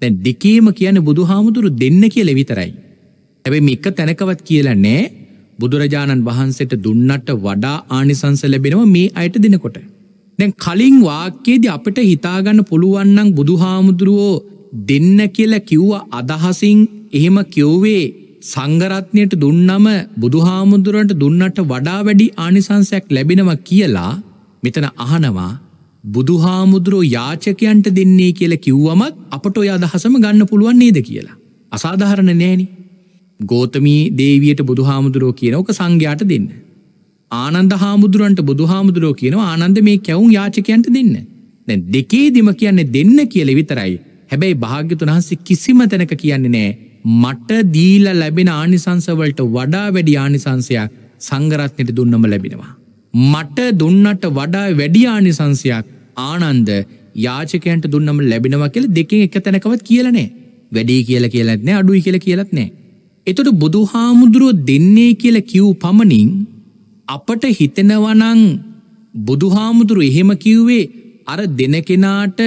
දැන් දෙකේම කියන්නේ බුදුහාමුදුරු දෙන්න කියලා විතරයි. හැබැයි මේක තැනකවත් කියලා නෑ බුදුරජාණන් වහන්සේට දුන්නට වඩා ආනිසංස ලැබෙනවා මේ අයට දෙනකොට. දැන් කලින් වාක්‍යයේදී අපිට හිතාගන්න පුළුවන් නම් බුදුහාමුදුරුවෝ දෙන්න කියලා කිව්ව අදහසින් එහෙම කියුවේ සංඝරත්නයට දුන්නම බුදුහාමුදුරන්ට දුන්නට වඩා වැඩි ආනිසංසයක් ලැබෙනවා කියලා. මෙතන අහනවා බුදුහාමුදුරුවෝ යාචකයන්ට දෙන්නේ කියලා කිව්වමත් අපට ඔය අදහසම ගන්න පුළුවන් නේද කියලා. අසාධාරණ නෑනේ. ගෝතමී දේවියට බුදුහාමුදුරුවෝ කියන ඕක සංඝයාට දෙන්න. ආනන්ද හාමුදුරන්ට බුදුහාමුදුරුවෝ කියනවා ආනන්ද මේ කැවුම් යාචකයන්ට දෙන්න. දැන් දෙකේදිම කියන්නේ දෙන්න කියලා විතරයි. හැබැයි භාග්‍යවතුන් වහන්සේ කිසිම තැනක කියන්නේ නෑ මට දීලා ලැබෙන ආනිසංස වලට වඩා වැඩි ආනිසංසයක් සංඝරත්නයට දුන්නම ලැබෙනවා. මට දුන්නට වඩා වැඩි ආනිසංසයක් ආනන්ද යාචකයන්ට දුන්නම ලැබෙනවා කියලා දෙකෙන් එක තැනකවත් කියලා නෑ. වැඩි කියලා කියලත් නෑ අඩුයි කියලා කියලත් නෑ. එතකොට බුදුහාමුදුරුවෝ දෙන්නේ කියලා කිව් පමණින් අපට හිතෙනවනම් බුදුහාමුදුරු එහෙම කිව්වේ අර දෙන කෙනාට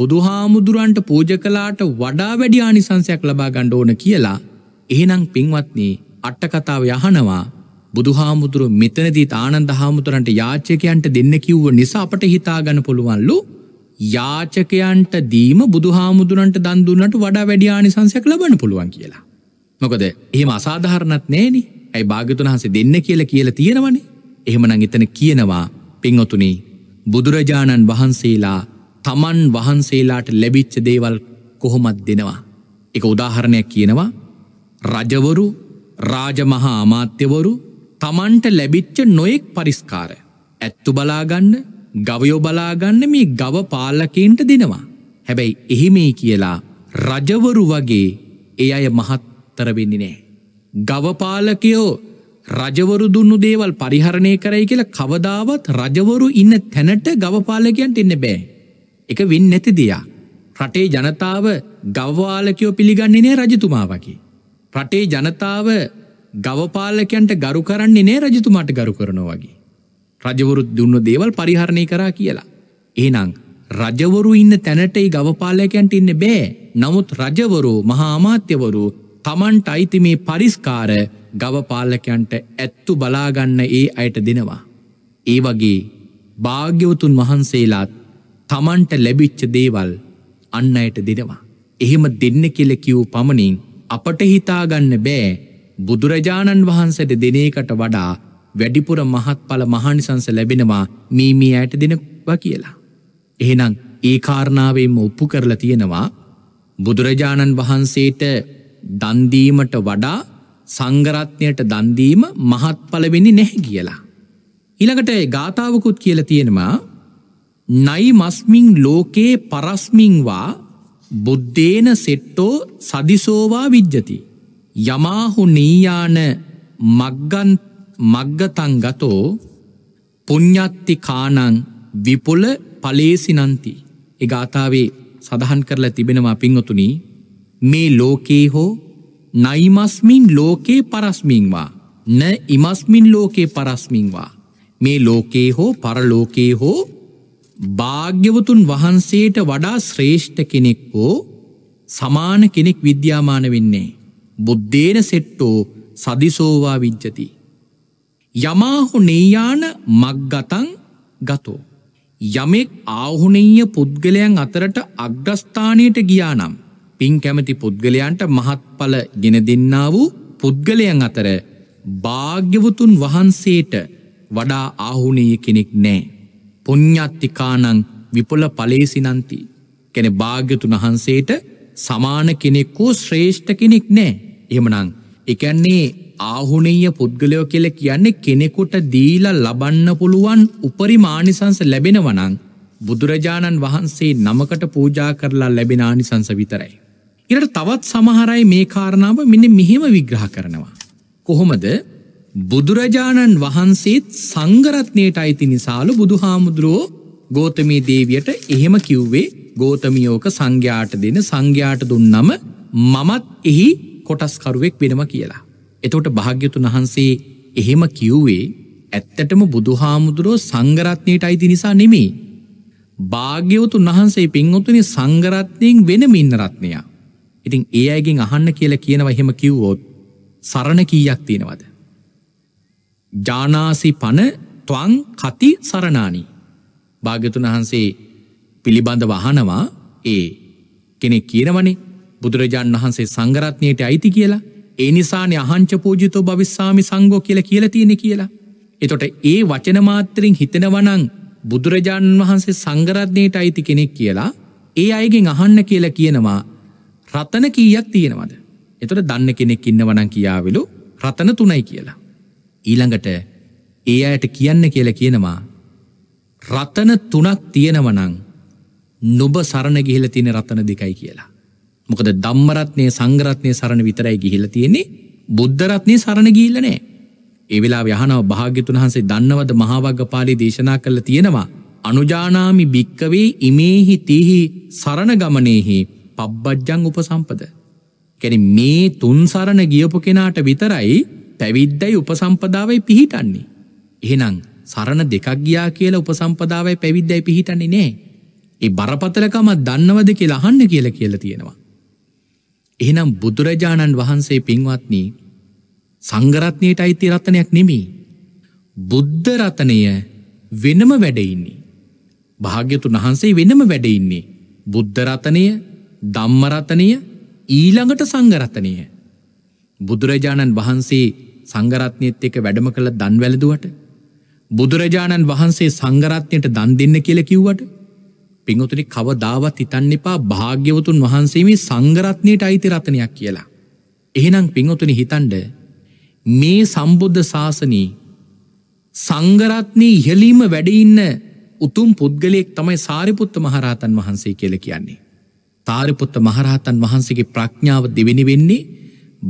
බුදුහාමුදුරන්ට පූජා කළාට වඩා වැඩි ආනිසංසයක් ලබා ගන්න ඕන කියලා. එහෙනම් පින්වත්නි අට කතාව යහනවා බුදුහාමුදුරු මෙතනදී ආනන්ද හාමුදුරන්ට යාචකයන්ට දෙන්න කිව්ව නිසා අපට හිතා ගන්න පුළුවන්ලු යාචකයන්ට දීම බුදුහාමුදුරන්ට දන් දුන්නට වඩා වැඩි ආනිසංසයක් ලබන්න පුළුවන් කියලා. මොකද එහෙම අසාධාරණත් නෑනේ. ඇයි භාග්‍යවතුන් වහන්සේ දෙන්න කියලා තියෙනවනේ. එහෙමනම් එතන කියනවා පින්වතුනි බුදුරජාණන් වහන්සේලා තමන් වහන්සේලාට ලැබිච්ච දේවල් කොහොමද දෙනවා. ඒක උදාහරණයක් කියනවා රජවරු රාජමහා අමාත්‍යවරු තමන්ට ලැබිච්ච නොයෙක් පරිස්කාර ඇත්තු බලාගන්න ගවයෝ බලාගන්න මේ ගව පාලකයන්ට දෙනවා. හැබැයි එහිමයි කියලා රජවරු වගේ ඒ අය මහත්තර වෙන්නේ නැහැ. ගවපාලකයෝ රජවරු දුන්නු දේවල් පරිහරණය කරයි කියලා කවදාවත් රජවරු ඉන්න තැනට ගවපාලකයන්ට ඉන්න බෑ. ඒක වෙන්නේ නැති දෙයක්. රටේ ජනතාව ගවපාලකයෝ පිළිගන්නේ නෑ රජතුමා වගේ. රටේ ජනතාව ගවපාලකයන්ට ගරු කරන්නේ නෑ රජතුමාට ගරු කරනවා වගේ. රජවරු දුන්නු දේවල් පරිහරණය කරා කියලා. එහෙනම් රජවරු ඉන්න තැනට ඒ ගවපාලකයන්ට ඉන්න බෑ. නමුත් රජවරු මහා අමාත්‍යවරු තමන්ට අයිති මේ පරිස්කාර ගවපාලකයන්ට ඇත්තු බලාගන්න ඒ අයට දෙනවා. ඒ වගේ භාග්‍යවතුන් වහන්සේලාත් තමන්ට ලැබිච්ච දේවල් අන් අයට දෙනවා. එහෙම දෙන්න කියලා කියූ පමණින් අපට හිතාගන්න බෑ බුදුරජාණන් වහන්සේට දෙන එකට වඩා වැඩිපුර මහත්ඵල මහානිසංස ලැබෙනවා මේ අයට දෙනවා කියලා. එහෙනම් ඒ කාරණාවෙම ඔප්පු කරලා තියෙනවා බුදුරජාණන් වහන්සේට දන්දීමට වඩා සංඝරත්නයට දන්දීම මහත්ඵල වෙන්නේ නැහැ කියලා. ඊළඟට ඒ ගාථාවකුත් කියලා තියෙනවා නයි මස්මින් ලෝකේ පරස්මින් වා බුද්දේන සෙට්ටෝ සදිසෝවා විජ්ජති. යමාහු නීයාන මග්ගතං ගතෝ පුඤ්ඤත්ති කාණං විපුල ඵලේසිනන්ති. ඒ ගාථාවේ සඳහන් කරලා තිබෙනවා පින්වතුනි, මේ ලෝකේ හෝ නයිමස්මින් ලෝකේ පරස්මින් වා න ඉමස්මින් ලෝකේ පරස්මින් වා, මේ ලෝකේ හෝ පරලෝකේ හෝ භාග්‍යවතුන් වහන්සේට වඩා ශ්‍රේෂ්ඨ කෙනෙක් හෝ සමාන කෙනෙක් විද්‍යාමාන වෙන්නේ. බුද්ධේන සෙට්ටෝ සදිසෝවා විජ්ජති. යමාහු නේයාන මග්ගතං ගතෝ, යමෙක් ආහුණීය පුද්ගලයන් අතරට අග්‍රස්ථානයට ගියා නම්, පින් කැමති පුද්ගලයන්ට මහත්ඵල ගෙන දෙන්නා වූ පුද්ගලයන් අතර භාග්‍යවතුන් වහන්සේට වඩා ආහුණීය කෙනෙක් නෑ. පුඤ්ඤත්තිකාණං විපුල ඵලේසිනන්ති. කියන්නේ භාග්‍යතුන් වහන්සේට සමාන කෙනෙක් හෝ ශ්‍රේෂ්ඨ කෙනෙක් නෑ. එහෙමනම් ඒ කියන්නේ ආහුණීය පුද්ගලයෝ කියලා කියන්නේ කෙනෙකුට දීලා ලබන්න පුළුවන් උපරිම ආනිසංස ලැබෙනවා නම් බුදුරජාණන් වහන්සේ නමකට පූජා කරලා ලැබෙන ආනිසංස විතරයි. ඊළඟට තවත් සමහර අය මේ කාරණාව මෙන්න මෙහෙම විග්‍රහ කරනවා. කොහොමද? බුදුරජාණන් වහන්සේත් සංඝරත්නයට අයිති නිසාලු බුදුහාමුදුරුවෝ ගෝතමී දේවියට එහෙම කිව්වේ, ගෝතමියෝක සංඝයාට දෙන, සංඝයාට දුන්නම මමත් එහි කොටස්කරුවෙක් වෙනවා කියලා. එතකොට භාග්‍යතුන් වහන්සේ එහෙම කිව්වේ ඇත්තටම බුදුහාමුදුරුවෝ සංඝරත්නයට අයිති නිසා නෙමෙයි. භාග්‍යවතුන් වහන්සේ පින්වතුනි සංඝරත්නයෙන් වෙනම ඉන්න රත්නයා. ඉතින් ඒ අයගෙන් අහන්න කියලා කියනවා, එහෙම කිව්වොත් සරණ කීයක් තියෙනවද? ජානාසි පන ත්වං කති සරණානි. භාග්‍යතුන් වහන්සේ පිළිබඳ වහනවා ඒ කෙනෙක් කියනවනේ බුදුරජාණන් වහන්සේ සංඝරත්නයට අයිති කියලා. ඒ නිසානේ අහංච පූජිතෝ භවිස්සාමි සංඝෝ කියලා කියලා තියෙන්නේ කියලා. එතකොට ඒ වචන මාත්‍රෙන් හිතනවා නම් බුදුරජාණන් වහන්සේ සංඝරත්නයට අයිති කෙනෙක් කියලා, ඒ අයගෙන් අහන්න කියලා කියනවා රතන කීයක් තියෙනවද? එතකොට දන්න කෙනෙක් ඉන්නවා නම් කියාවිලු රතන 3යි කියලා. ඊළඟට ඒ අයට කියන්න කියලා කියනවා රතන 3ක් තියෙනවා නම් නුඹ සරණ ගිහිලා තියෙන රතන 2යි කියලා. මොකද ධම්ම රත්නේ සංඝ රත්නේ සරණ විතරයි ගිහිලා තියෙන්නේ, බුද්ධ රත්නේ සරණ ගිහිල්ලා නැහැ. ඒ වෙලාවේ අහනවා භාග්‍යතුන් වහන්සේ දන්නවද මහා වග්ගපාළි දේශනා කළා තියෙනවා අනුජානාමි භික්කවේ ඉමේහි තීහි සරණ ගමනේහි පබ්බජ්ජං උපසම්පද. කියන්නේ මේ තුන් සරණ ගියපු කෙනාට විතරයි පැවිද්දයි උපසම්පදාවයි පිහිටන්නේ. එහෙනම් සරණ දෙකක් ගියා කියලා උපසම්පදාවයි පැවිද්දයි පිහිටන්නේ නැහැ. ඒ බරපතලකම දන්නවද කියලා අහන්න කියලා තියෙනවා. එහෙනම් බුදුරජාණන් වහන්සේ පින්වත්නි සංඝරත්නයට අයිති රත්නයක් නෙමෙයි. බුද්ධ රත්නය වෙනම වැඩ ඉන්නේ. භාග්‍යතුන් වහන්සේ වෙනම වැඩ ඉන්නේ. බුද්ධ රත්නය, ධම්ම රත්නය, ඊළඟට සංඝ රත්නය. බුදුරජාණන් වහන්සේ සංඝරත්නයත් එක්ක වැඩම කළ දන් වැළඳුවට, බුදුරජාණන් වහන්සේ සංඝරත්නයට දන් දෙන්න කියලා කිව්වට, පින්වතුනි කවදාවත් හිතන්න එපා භාග්‍යවතුන් වහන්සේ මේ සංඝරත්නයට අයිති රත්නයක් කියලා. එහෙනම් පින්වතුනි හිතන්න මේ සම්බුද්ධ ශාසනයේ සංඝරත්නයේ ඉහළීම වැඩ ඉන්න උතුම් පුද්ගලයෙක් තමයි සාරිපුත්ත මහරහතන් වහන්සේ කියලා කියන්නේ. සාරිපුත්ත මහරහතන් වහන්සේගේ ප්‍රඥාව දෙවෙනි වෙන්නේ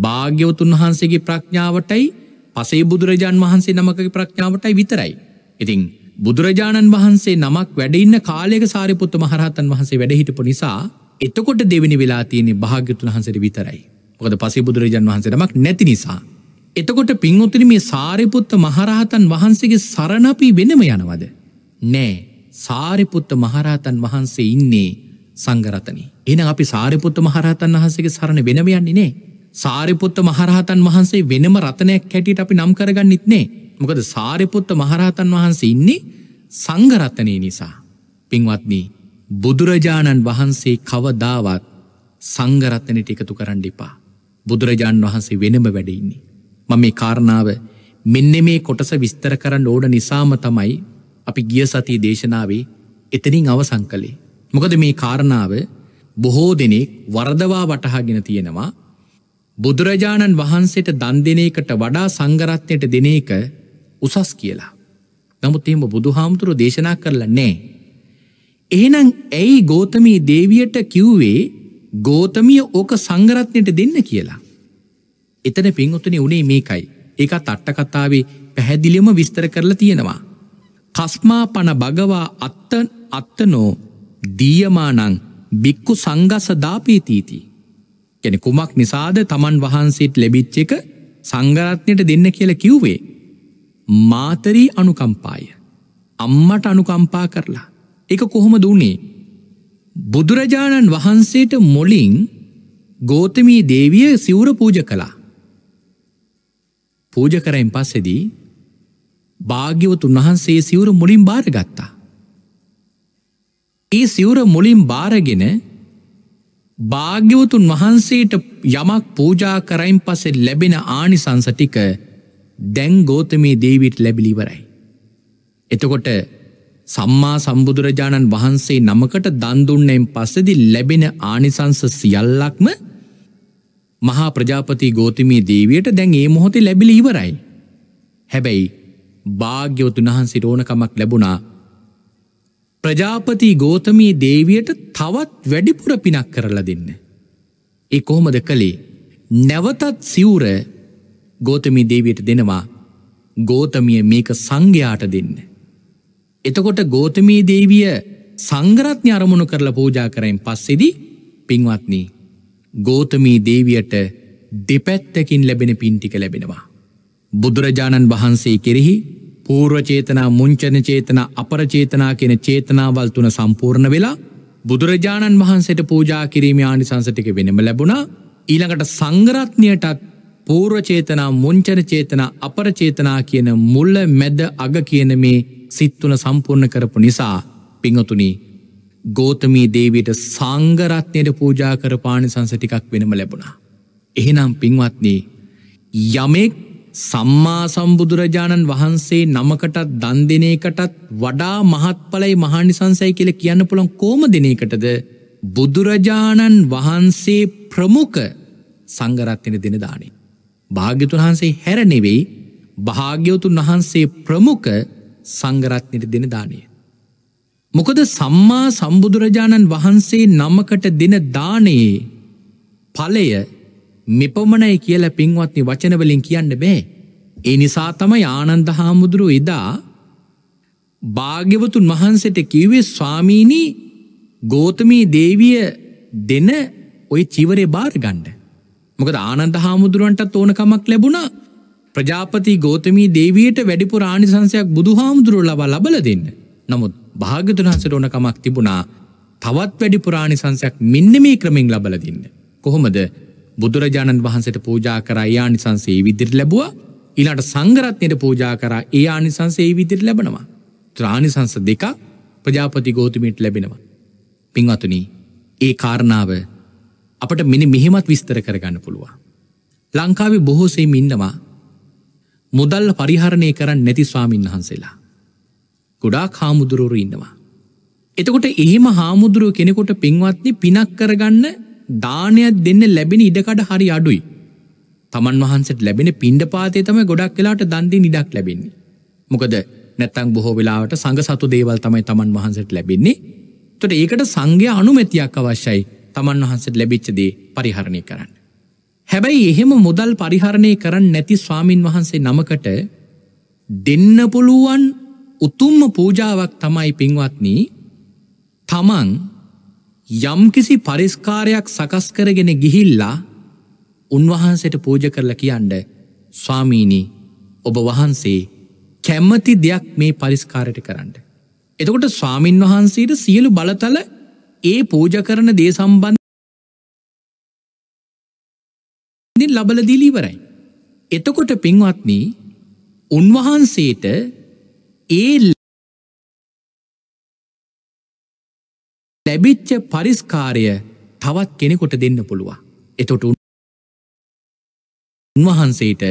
භාග්‍යවතුන් වහන්සේගේ ප්‍රඥාවටයි පසේ බුදුරජාණන් වහන්සේ නමකගේ ප්‍රඥාවටයි විතරයි. ඉතින් බුදුරජාණන් වහන්සේ නමක් වැඩ ඉන්න කාලයක සාරිපුත්ත මහරහතන් වහන්සේ වැඩ හිටපු නිසා එතකොට දෙවෙනි වෙලා තියෙන්නේ භාග්‍යවතුන් වහන්සේට විතරයි. මොකද පසේ බුදුරජාණන් වහන්සේ නමක් නැති නිසා. එතකොට පින්වතුනි මේ සාරිපුත්ත මහරහතන් වහන්සේගේ සරණ අපි වෙනම යනවද? නෑ. සාරිපුත්ත මහරහතන් වහන්සේ ඉන්නේ සංඝරතනේ. එහෙනම් අපි සාරිපුත්ත මහරහතන් වහන්සේගේ සරණ වෙනම යන්නේ නෑ. සාරිපුත්ත මහරහතන් වහන්සේ වෙනම රතනයක් හැටියට අපි නම් කරගන්නෙත් නෑ. මොකද සාරිපුත්ත මහරහතන් වහන්සේ ඉන්නේ සංඝ රත්නය නිසා. පින්වත්නි බුදුරජාණන් වහන්සේ කවදාවත් සංඝ රත්නයට එකතු කරන්න එපා. බුදුරජාණන් වහන්සේ වෙනම වැඩ ඉන්නේ. මම මේ කාරණාව මෙන්න මේ කොටස විස්තර කරන්න ඕන නිසාම තමයි අපි ගිය සතියේ දේශනාවේ එතනින් අවසන් කළේ. මොකද මේ කාරණාව බොහෝ දෙනෙක් වරදවා වටහාගෙන තියෙනවා. බුදුරජාණන් වහන්සේට දන් දෙන එකට වඩා සංඝරත්නයට දෙන එක උසස් කියලා. නමුත් එහෙම බුදුහාමුදුරෝ දේශනා කරලා නැහැ. එහෙනම් ඇයි ගෝතමී දේවියට කිව්වේ ගෝතමිය ඕක සංඝරත්නයට දෙන්න කියලා? එතන පින්වතුනි උනේ මේකයි. ඒකත් අට කතාවේ පැහැදිලිවම විස්තර කරලා තියෙනවා. කස්මා පන භගවා අත්තනෝ දීයමානං බික්කු සංඝස දාපේතිති. කියන්නේ කුමක් නිසාද තමන් වහන්සේට ලැබිච්ච එක සංඝරත්නයට දෙන්න කියලා කිව්වේ? මාතරී අනුකම්පාය. අම්මට අනුකම්පා කරලා. ඒක කොහොමද උනේ? බුදුරජාණන් වහන්සේට මොලින් ගෝතමී දේවිය සිවුර පූජා කළා. පූජා කරයින් පස්සේදී භාග්‍යවතුන් වහන්සේ සිවුර මුලින් බාරගත්තා. ඒ සිවුර මුලින් බාරගෙන භාග්‍යවතුන් වහන්සේට යමක් පූජා කරයින් පස්සේ ලැබෙන ආනිසංස ටික දැන් ගෝතමී දේවියට ලැබිලි ඉවරයි. එතකොට සම්මා සම්බුදුරජාණන් වහන්සේ නමකට දන් දුන්නෙන් පස්සේදී ලැබෙන ආනිසංස සියල්ලක්ම මහා ප්‍රජාපති ගෝතමී දේවියට දැන් මේ මොහොතේ ලැබිලි ඉවරයි. හැබැයි භාග්‍යවතුන් වහන්සේට ඕනකමක් ලැබුණා ප්‍රජාපති ගෝතමී දේවියට තවත් වැඩිපුර පිනක් කරලා දෙන්න. ඒ කොහොමද කළේ? නැවතත් සිවුර ගෝතමී දේවියට දෙනවා. ගෝතමිය මේක සංඝයාට දෙන්න. එතකොට ගෝතමී දේවිය සංඝරත්නය අරමුණු කරලා පූජා කරයින් පස්සේදී පින්වත්නි ගෝතමී දේවියට දෙපැත්තකින් ලැබෙන පින් ටික ලැබෙනවා. බුදුරජාණන් වහන්සේ කෙරෙහි පූර්ව චේතනා, මුංචන චේතනා, අපර චේතනා කියන චේතනාවල් තුන සම්පූර්ණ වෙලා බුදුරජාණන් වහන්සේට පූජා කිරීමේ ආනිසංස ටික වෙනම ලැබුණා. ඊළඟට සංඝරත්නයටත් පූර්ව චේතනා, මුංචන චේතනා, අපර චේතනා කියන මුල, මැද, අග කියන මේ සිත් තුන සම්පූර්ණ කරපු නිසා පින්වතුනි ගෝතමී දේවියට සංඝ රත්නයට පූජා කරපානිසංස ටිකක් වෙනම ලැබුණා. එහෙනම් පින්වත්නි යමෙක් සම්මා සම්බුදුරජාණන් වහන්සේ නමකටත් දන් දෙන එකටත් වඩා මහත්ඵලයි මහානිසංසයි කියලා කියන්න පුළුවන් කොහොම දෙන එකටද? බුදුරජාණන් වහන්සේ ප්‍රමුඛ සංඝ රත්නයට දෙන දාණය. භාග්‍යවතුන් වහන්සේ හැර නෙවෙයි භාග්‍යවතුන් වහන්සේ ප්‍රමුඛ සංඝරත්නයට දෙන දානය. මොකද සම්මා සම්බුදුරජාණන් වහන්සේ නමකට දෙන දානයේ ඵලය මෙපමණයි කියලා පින්වත්නි වචන වලින් කියන්න බෑ. ඒ නිසා තමයි ආනන්ද හාමුදුරුවෝ එදා භාග්‍යවතුන් වහන්සේට කිව්වේ ස්වාමීනි ගෝතමී දේවිය දෙන ওই චිවරේ බාර ගන්න. මොකද ආනන්ද හාමුදුරුවන්ටත් ඕනකමක් ලැබුණා ප්‍රජාපති ගෝතමී දේවියට වැඩිපුර ආනිසංසයක් බුදුහාමුදුරුවෝ ලබලා දෙන්න. නමුත් භාග්‍යවතුන් වහන්සේට ඕන කමක් තිබුණා තවත් වැඩිපුර ආනිසංසයක් මෙන්න මේ ක්‍රමෙන් ලබලා දෙන්න. කොහොමද? බුදුරජාණන් වහන්සේට පූජා කරා ඒ ආනිසංස ඒ විදිහට ලැබුවා. ඊළඟට සංඝ රත්නයට පූජා කරා ඒ ආනිසංස ඒ විදිහට ලැබෙනවා. ආනිසංස දෙක ප්‍රජාපති ගෝතමීට ලැබෙනවා. පින්වතුනි ඒ කාරණාව අපිට මෙන්න මෙහෙමත් විස්තර කරගන්න පුළුවන්. ලංකාවේ බොහෝ සෙයින් ඉන්නවා මුදල් පරිහරණය කරන්න නැති ස්වාමීන් වහන්සේලා. ගොඩාක් හාමුදුරුවරු ඉන්නවා. එතකොට එහෙම හාමුදුරුව කෙනෙකුට පින්වත්නි පිනක් කරගන්න දානයක් දෙන්න ලැබෙන ඉඩකඩ හරි අඩුයි. තමන් වහන්සේට ලැබෙන පින්ඩපාතේ තමයි ගොඩක් වෙලාවට දන් දෙන්න ඉඩක් ලැබෙන්නේ. මොකද නැත්තම් බොහෝ වෙලාවට සංඝ සතු දේවල් තමයි තමන් වහන්සේට ලැබෙන්නේ. එතකොට ඒකට සංඝයා අනුමැතියක් අවශ්‍යයි තමන් වහන්සේට ලැබිච්ච දේ පරිහරණය කරන්න. හැබැයි එහෙම මුදල් පරිහරණය කරන්න නැති ස්වාමින් වහන්සේ නමකට දෙන්න පුළුවන් උතුම්ම පූජාවක් තමයි පින්වත්නි තමන් යම්කිසි පරිස්කාරයක් සකස් කරගෙන ගිහිල්ලා උන්වහන්සේට පූජා කරලා කියන්න ස්වාමීනි ඔබ වහන්සේ කැමති දෙයක් මේ පරිස්කාරයට කරන්න. එතකොට ස්වාමින් වහන්සේට සියලු බලතල ඒ පූජා කරන දේ සම්බන්ධ ලබල දීලා ඉවරයි. එතකොට පින්වත්නි උන්වහන්සේට ඒ ලැබිච්ච පරිස්කාරය තවත් කෙනෙකුට දෙන්න පුළුවන්. එතකොට උන්වහන්සේට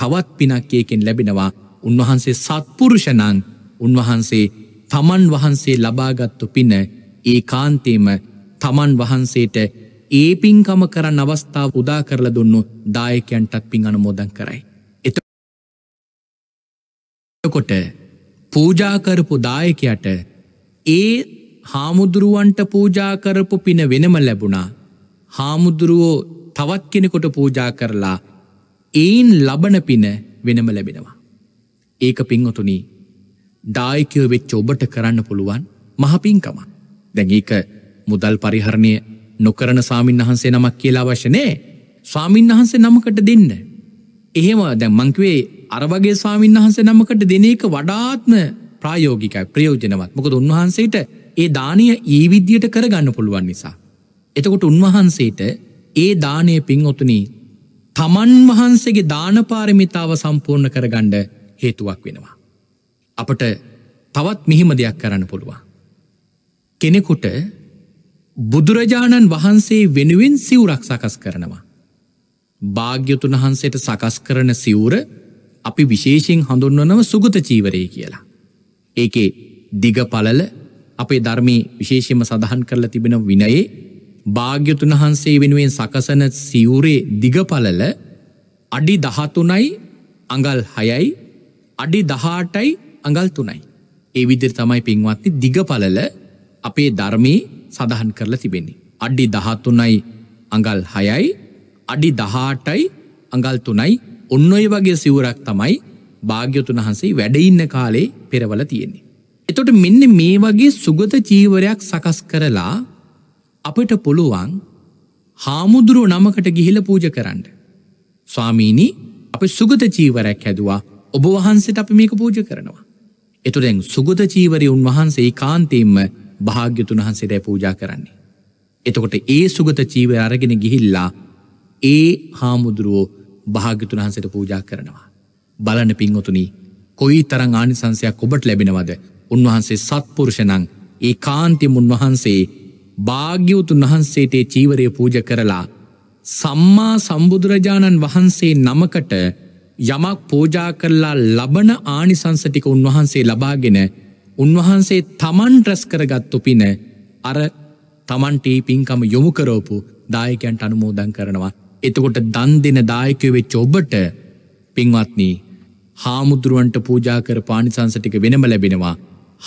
තවත් පිනක් එකෙන් ලැබෙනවා. උන්වහන්සේ සත්පුරුෂ නම් උන්වහන්සේ තමන් වහන්සේ ලබාගත්තු පින ඒකාන්තයෙන්ම තමන් වහන්සේට ඒ පින්කම කරන්න අවස්ථාව උදා කරලා දුන්නු දායකයන්ටත් පින් අනුමෝදන් කරයි. එතකොට පූජා කරපු දායකයට ඒ හාමුදුරුවන්ට පූජා කරපු පින වෙනම ලැබුණා. හාමුදුරුවෝ තවත් කෙනෙකුට පූජා කරලා ඒන් ලබන පින වෙනම ලැබෙනවා. ඒක පින්වතුනි දායකයෝ වෙච්ච ඔබට කරන්න පුළුවන් මහ පින්කම. දැන් ඒක මුදල් පරිහරණය නොකරන ස්වාමින්වහන්සේ නමක් කියලා අවශ්‍ය නැහැ. ස්වාමින්වහන්සේ නමකට දෙන්න. එහෙම දැන් මං කිව්වේ අර වගේ ස්වාමින්වහන්සේ නමකට දෙන එක වඩාත්ම ප්‍රායෝගිකයි, ප්‍රයෝජනවත්. මොකද උන්වහන්සේට ඒ දානය ඒ විදියට කරගන්න පුළුවන් නිසා. එතකොට උන්වහන්සේට ඒ දානය පින්වතුනි තමන් වහන්සේගේ දාන පාරමිතාව සම්පූර්ණ කරගන්න හේතුවක් වෙනවා. අපට තවත් මෙහිම දෙයක් කරන්න පුළුවන්. කෙනෙකුට බුදුරජාණන් වහන්සේ වෙනුවෙන් සිවුරක් සකස් කරනවා. භාග්‍යතුන් වහන්සේට සකස් කරන සිවුර අපි විශේෂයෙන් හඳුන්වනව සුගත චීවරය කියලා. ඒකේ දිග පළල අපේ ධර්මයේ විශේෂයෙන්ම සඳහන් කරලා තිබෙන විනයේ භාග්‍යතුන් වහන්සේ වෙනුවෙන් සකසන සිවුරේ දිග පළල අඩි 13යි අඟල් 6යි අඩි 18යි අඟල් 3යි. ඒ විදිහට තමයි පින්වත්නි දිග පළල අපේ ධර්මයේ සඳහන් කරලා තිබෙන්නේ. අඩි 13යි අඟල් 6යි අඩි 18යි අඟල් 3යි. ඔන්න ඔය වගේ සිවුරක් තමයි භාග්‍යතුන් වහන්සේ වැඩ ඉන්න කාලේ පෙරවල තියෙන්නේ. එතකොට මෙන්න මේ වගේ සුගත චීවරයක් සකස් කරලා අපට පුළුවන් හාමුදුරුව නමකට ගිහිලා පූජා කරන්න. ස්වාමීනි අපි සුගත චීවරයක් හැදුවා, ඔබ වහන්සේට අපි මේක පූජා කරනවා. එතකොට දැන් සුගත චීවරය උන්වහන්සේ ඒකාන්තයෙන්ම භාග්‍යතුන් වහන්සේට පූජා කරන්නේ. එතකොට ඒ සුගත චීවරය අරගෙන ගිහිල්ලා ඒ හාමුදුරුව භාග්‍යතුන් වහන්සේට පූජා කරනවා. බලන්න පින්වතුනි කොයි තරම් ආනිසංසයක් ඔබට ලැබෙනවද? උන්වහන්සේ සත්පුරුෂණං ඒකාන්තයෙන් උන්වහන්සේ භාග්‍යවතුන් වහන්සේට චීවරය පූජා කරලා සම්මා සම්බුදුරජාණන් වහන්සේ නමකට යමක් පූජා කරලා ලබන ආනිසංස ටික උන්වහන්සේ ලබාගෙන උන්වහන්සේ තමන් රැස් කරගත්තු පින අර තමන්ට පින්කම යොමු කරවපු දායකයන්ට අනුමෝදන් කරනවා. එතකොට දන් දෙන දායකයෝ වෙච්ච ඔබට පින්වත්නි හාමුදුරුවන්ට පූජා කර පානිසංස ටික වෙනම ලැබෙනවා.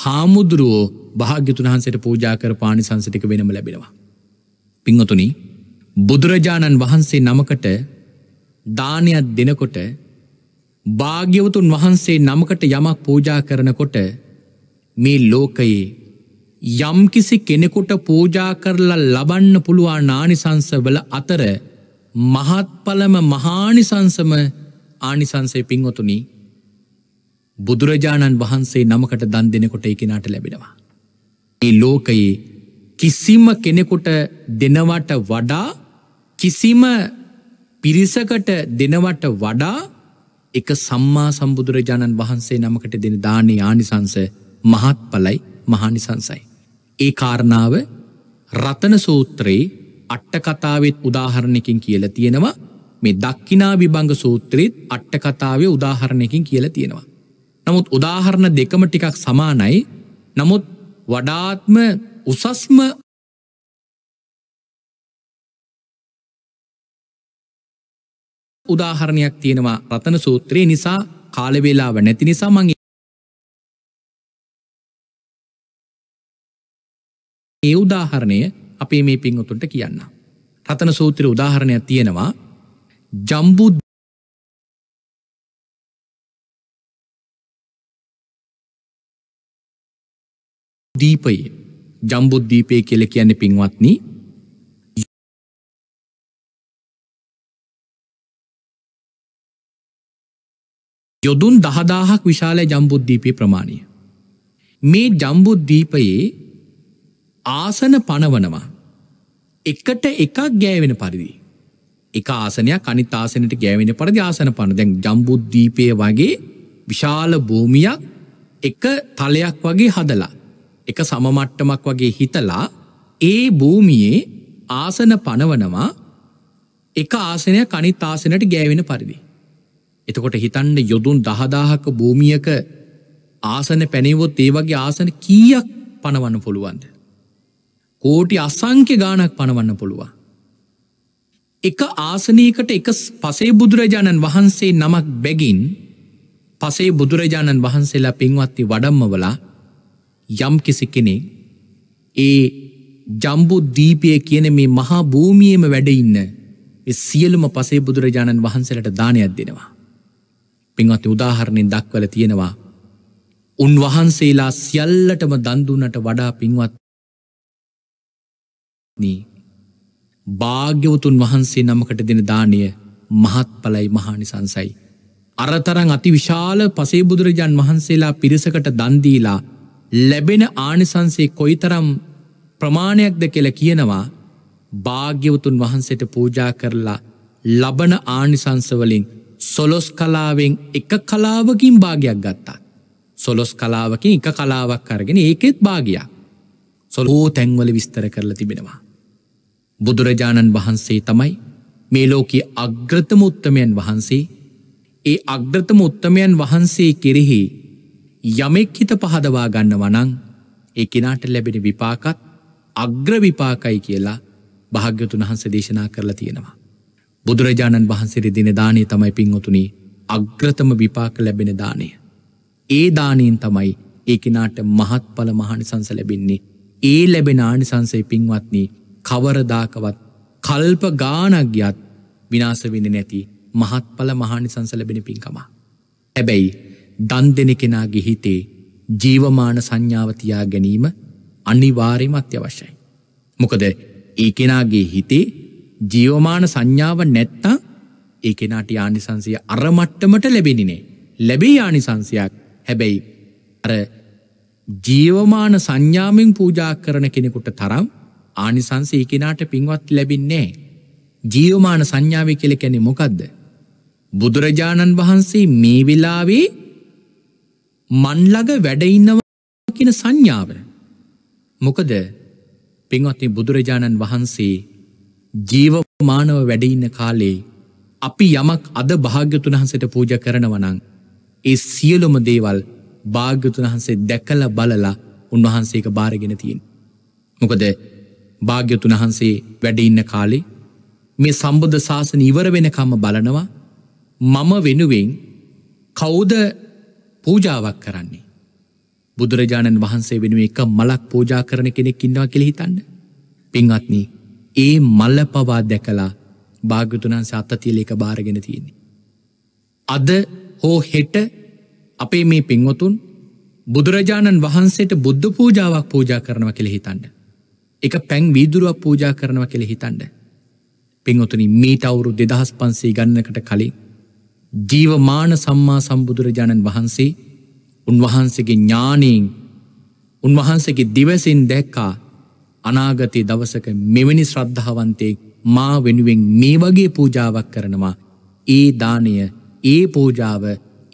හාමුදුරුවෝ භාග්‍යතුන් වහන්සේට පූජා කර පානිසංස ටික වෙනම ලැබෙනවා. පින්වතුනි බුදුරජාණන් වහන්සේ නමකට දානයක් දෙනකොට භාග්‍යවතුන් වහන්සේ නමකට යමක් පූජා කරනකොට මේ ලෝකයේ යම්කිසි කෙනෙකුට පූජා කරලා ලබන්න පුළුවන් ආනිසංසවල අතර මහත්ඵලම මහානිසංසම ආනිසංසය පින්වතුනි බුදුරජාණන් වහන්සේ නමකට දන් දෙනකොට ඒ කෙනාට ලැබෙනවා. මේ ලෝකයේ කිසිම කෙනෙකුට දෙනවට වඩා, කිසිම පිරිසකට දෙනවට වඩා එක සම්මා සම්බුදුරජාණන් වහන්සේ නමකට දෙන දානයේ ආනිසංස මහත්ඵලයි, මහානිසංසයි. ඒ කාරණාව රතන සූත්‍රයේ අට කතාවෙත් උදාහරණයකින් කියලා තියෙනවා. මේ දක්ඛිනා විභංග සූත්‍රෙත් අට කතාවේ උදාහරණයකින් කියලා තියෙනවා. නමුත් උදාහරණ දෙකම ටිකක් සමානයි. නමුත් වඩාත්ම උසස්ම උදාහරණයක් තියෙනවා රතන සූත්‍රයේ. නිසා කාල වේලාව නැති නිසා මම ඒ උදාහරණය අපේ මේ පින්වතුන්ට කියන්න. රතන සූත්‍රයේ උදාහරණයක් තියෙනවා. ජම්බු දීපය, ජම්බු දීපය කියලා කියන්නේ පින්වත්නි යොදුන් 10000ක් විශාල ජම්බු දීපයේ ප්‍රමාණය. මේ ජම්බු දීපයේ ආසන පනවනවා එකට එකක් ගෑවෙන පරිදි. එක ආසනයක් අනිත් ආසනයට ගෑවෙන පරිදි ආසන පන. දැන් ජම්බුද්දීපය වගේ විශාල භූමියක් එක තලයක් වගේ හදලා එක සම මට්ටමක් වගේ හිතලා ඒ භූමියේ ආසන පනවනවා එක ආසනයක් අනිත් ආසනයට ගෑවෙන පරිදි. එතකොට හිතන්න යොදුන් 10000ක භූමියක ආසන පැනෙවොත් ඒ වගේ ආසන කීයක් පනවන්න පුළුවන්ද? කෝටි අසංඛ්‍ය ගාණක් පනවන්න පුළුවන්. එක ආසනයකට එක පසේ බුදුරජාණන් වහන්සේ නමක් බැගින් පසේ බුදුරජාණන් වහන්සේලා පින්වත්ති වඩම්මවලා යම් කිසි කෙනෙක් ඒ ජම්බු දීපය කියන මේ මහා භූමියේම වැඩ ඉන්න ඒ සියලුම පසේ බුදුරජාණන් වහන්සේලට දානයක් දෙනවා. පින්වත් උදාහරණෙන් දක්වලා තියෙනවා. උන්වහන්සේලා සියල්ලටම දන් දුන්නට වඩා පින්වත්නි භාග්‍යවතුන් වහන්සේ නමකට දෙන දානය මහත්ඵලයි මහානිසංසයි. අරතරන් අතිවිශාල පසේ බුදුරජාණන් වහන්සේලා පිරිසකට දන් දීලා ලැබෙන ආනිසංසය කොයිතරම් ප්‍රමාණයක්ද කියලා කියනවා. භාග්‍යවතුන් වහන්සේට පූජා කරලා ලබන ආනිසංසවලින් සොලොස් කලාවෙන් එක කලාවකින් භාගයක් ගත්තා. සොලොස් කලාවකින් එක කලාවක් අරගෙන ඒකෙත් භාගයක්. සොලෝ තැන්වල විස්තර කරලා තිබෙනවා. බුදුරජාණන් වහන්සේ තමයි මේ ලෝකයේ අග්‍රතම උත්තමයන් වහන්සේ. ඒ අග්‍රතම උත්තමයන් වහන්සේ කෙරෙහි යමෙක් හිත පහදවා ගන්නවා නම් ඒ කෙනාට ලැබෙන විපාකත් අග්‍ර විපාකයි කියලා භාග්‍යවතුන් වහන්සේ දේශනා කරලා තියෙනවා. බුදුරජාණන් වහන්සේ දෙන දාණය තමයි පින්වතුනි අග්‍රතම විපාක ලැබෙන දාණය. ඒ දාණයෙන් තමයි ඒ කෙනාට මහත්ඵල මහානිසංස ලැබෙන්නේ. ඒ ලැබෙන ආනිසංසය පින්වත්නි කවරදාකවත් කල්ප ගාණක් යත් විනාශ වෙන්නේ නැති මහත්ඵල මහානිසංස ලැබෙන පින්කම. හැබැයි දන් දෙන කෙනාගේ හිතේ ජීවමාන සංඥාව තියා ගැනීම අනිවාර්යයෙන්ම අවශ්‍යයි. මොකද ඒ කෙනාගේ හිතේ ජීවමාන සංඥාව නැත්තම් ඒ කෙනාට ආනිසංසය අර මට්ටමට ලැබෙන්නේ නෑ. ලැබෙයි ආනිසංසයක්. හැබැයි අර ජීවමාන සංඥාවෙන් පූජා කරන කෙනෙකුට තරම් ආනිසංසය ඒ කෙනාට පින්වත් ලැබෙන්නේ නෑ. ජීවමාන සංඥාව කියලා කියන්නේ මොකද්ද? බුදුරජාණන් වහන්සේ මේ වෙලාවේ මන් ළඟ වැඩ ඉන්නවා කියන සංඥාව. මොකද පින්වත්නි බුදුරජාණන් වහන්සේ ජීවමානව වැඩ ඉන්න කාලේ අපි යමක් අද භාග්‍යවතුන් වහන්සේට පූජා කරනවා නම් ඒ සියලුම දේවල් භාග්‍යවතුන් වහන්සේ දැකලා බලලා උන්වහන්සේ ඒක බාරගෙන තියෙනවා. මොකද භාග්‍යවතුන් වහන්සේ වැඩ ඉන්න කාලේ මේ සම්බුද්ධ ශාසන ඉවර වෙනකම්ම බලනවා මම වෙනුවෙන් කවුද පූජාවක් කරන්නේ. බුදුරජාණන් වහන්සේ වෙනුවෙන් එක මලක් පූජා කරන කෙනෙක් ඉන්නවා කියලා හිතන්න. පින්වත්නි ඒ මල පවා දැකලා භාග්‍යවතුන් වහන්සේ අත තියලා ඒක බාරගෙන තියෙන්නේ. අද හෝ හෙට අපේ මේ පින්වතුන් බුදුරජාණන් වහන්සේට බුද්ධ පූජාවක් පූජා කරනවා කියලා හිතන්න. එක පැන් වීදුරුවක් පූජා කරනවා කියලා හිතන්න. පින්වතුනි මේට අවුරුදු 2500 ගණනකට කලින් ජීවමාන සම්මා සම්බුදුරජාණන් වහන්සේ උන්වහන්සේගේ ඥානයෙන් උන්වහන්සේගේ දිවසින් දැක්කා අනාගතයේ දවසක මෙවැනි ශ්‍රද්ධාවන්තයෙක් මා වෙනුවෙන් මේ වගේ පූජාවක් කරනවා. ඒ දාණය ඒ පූජාව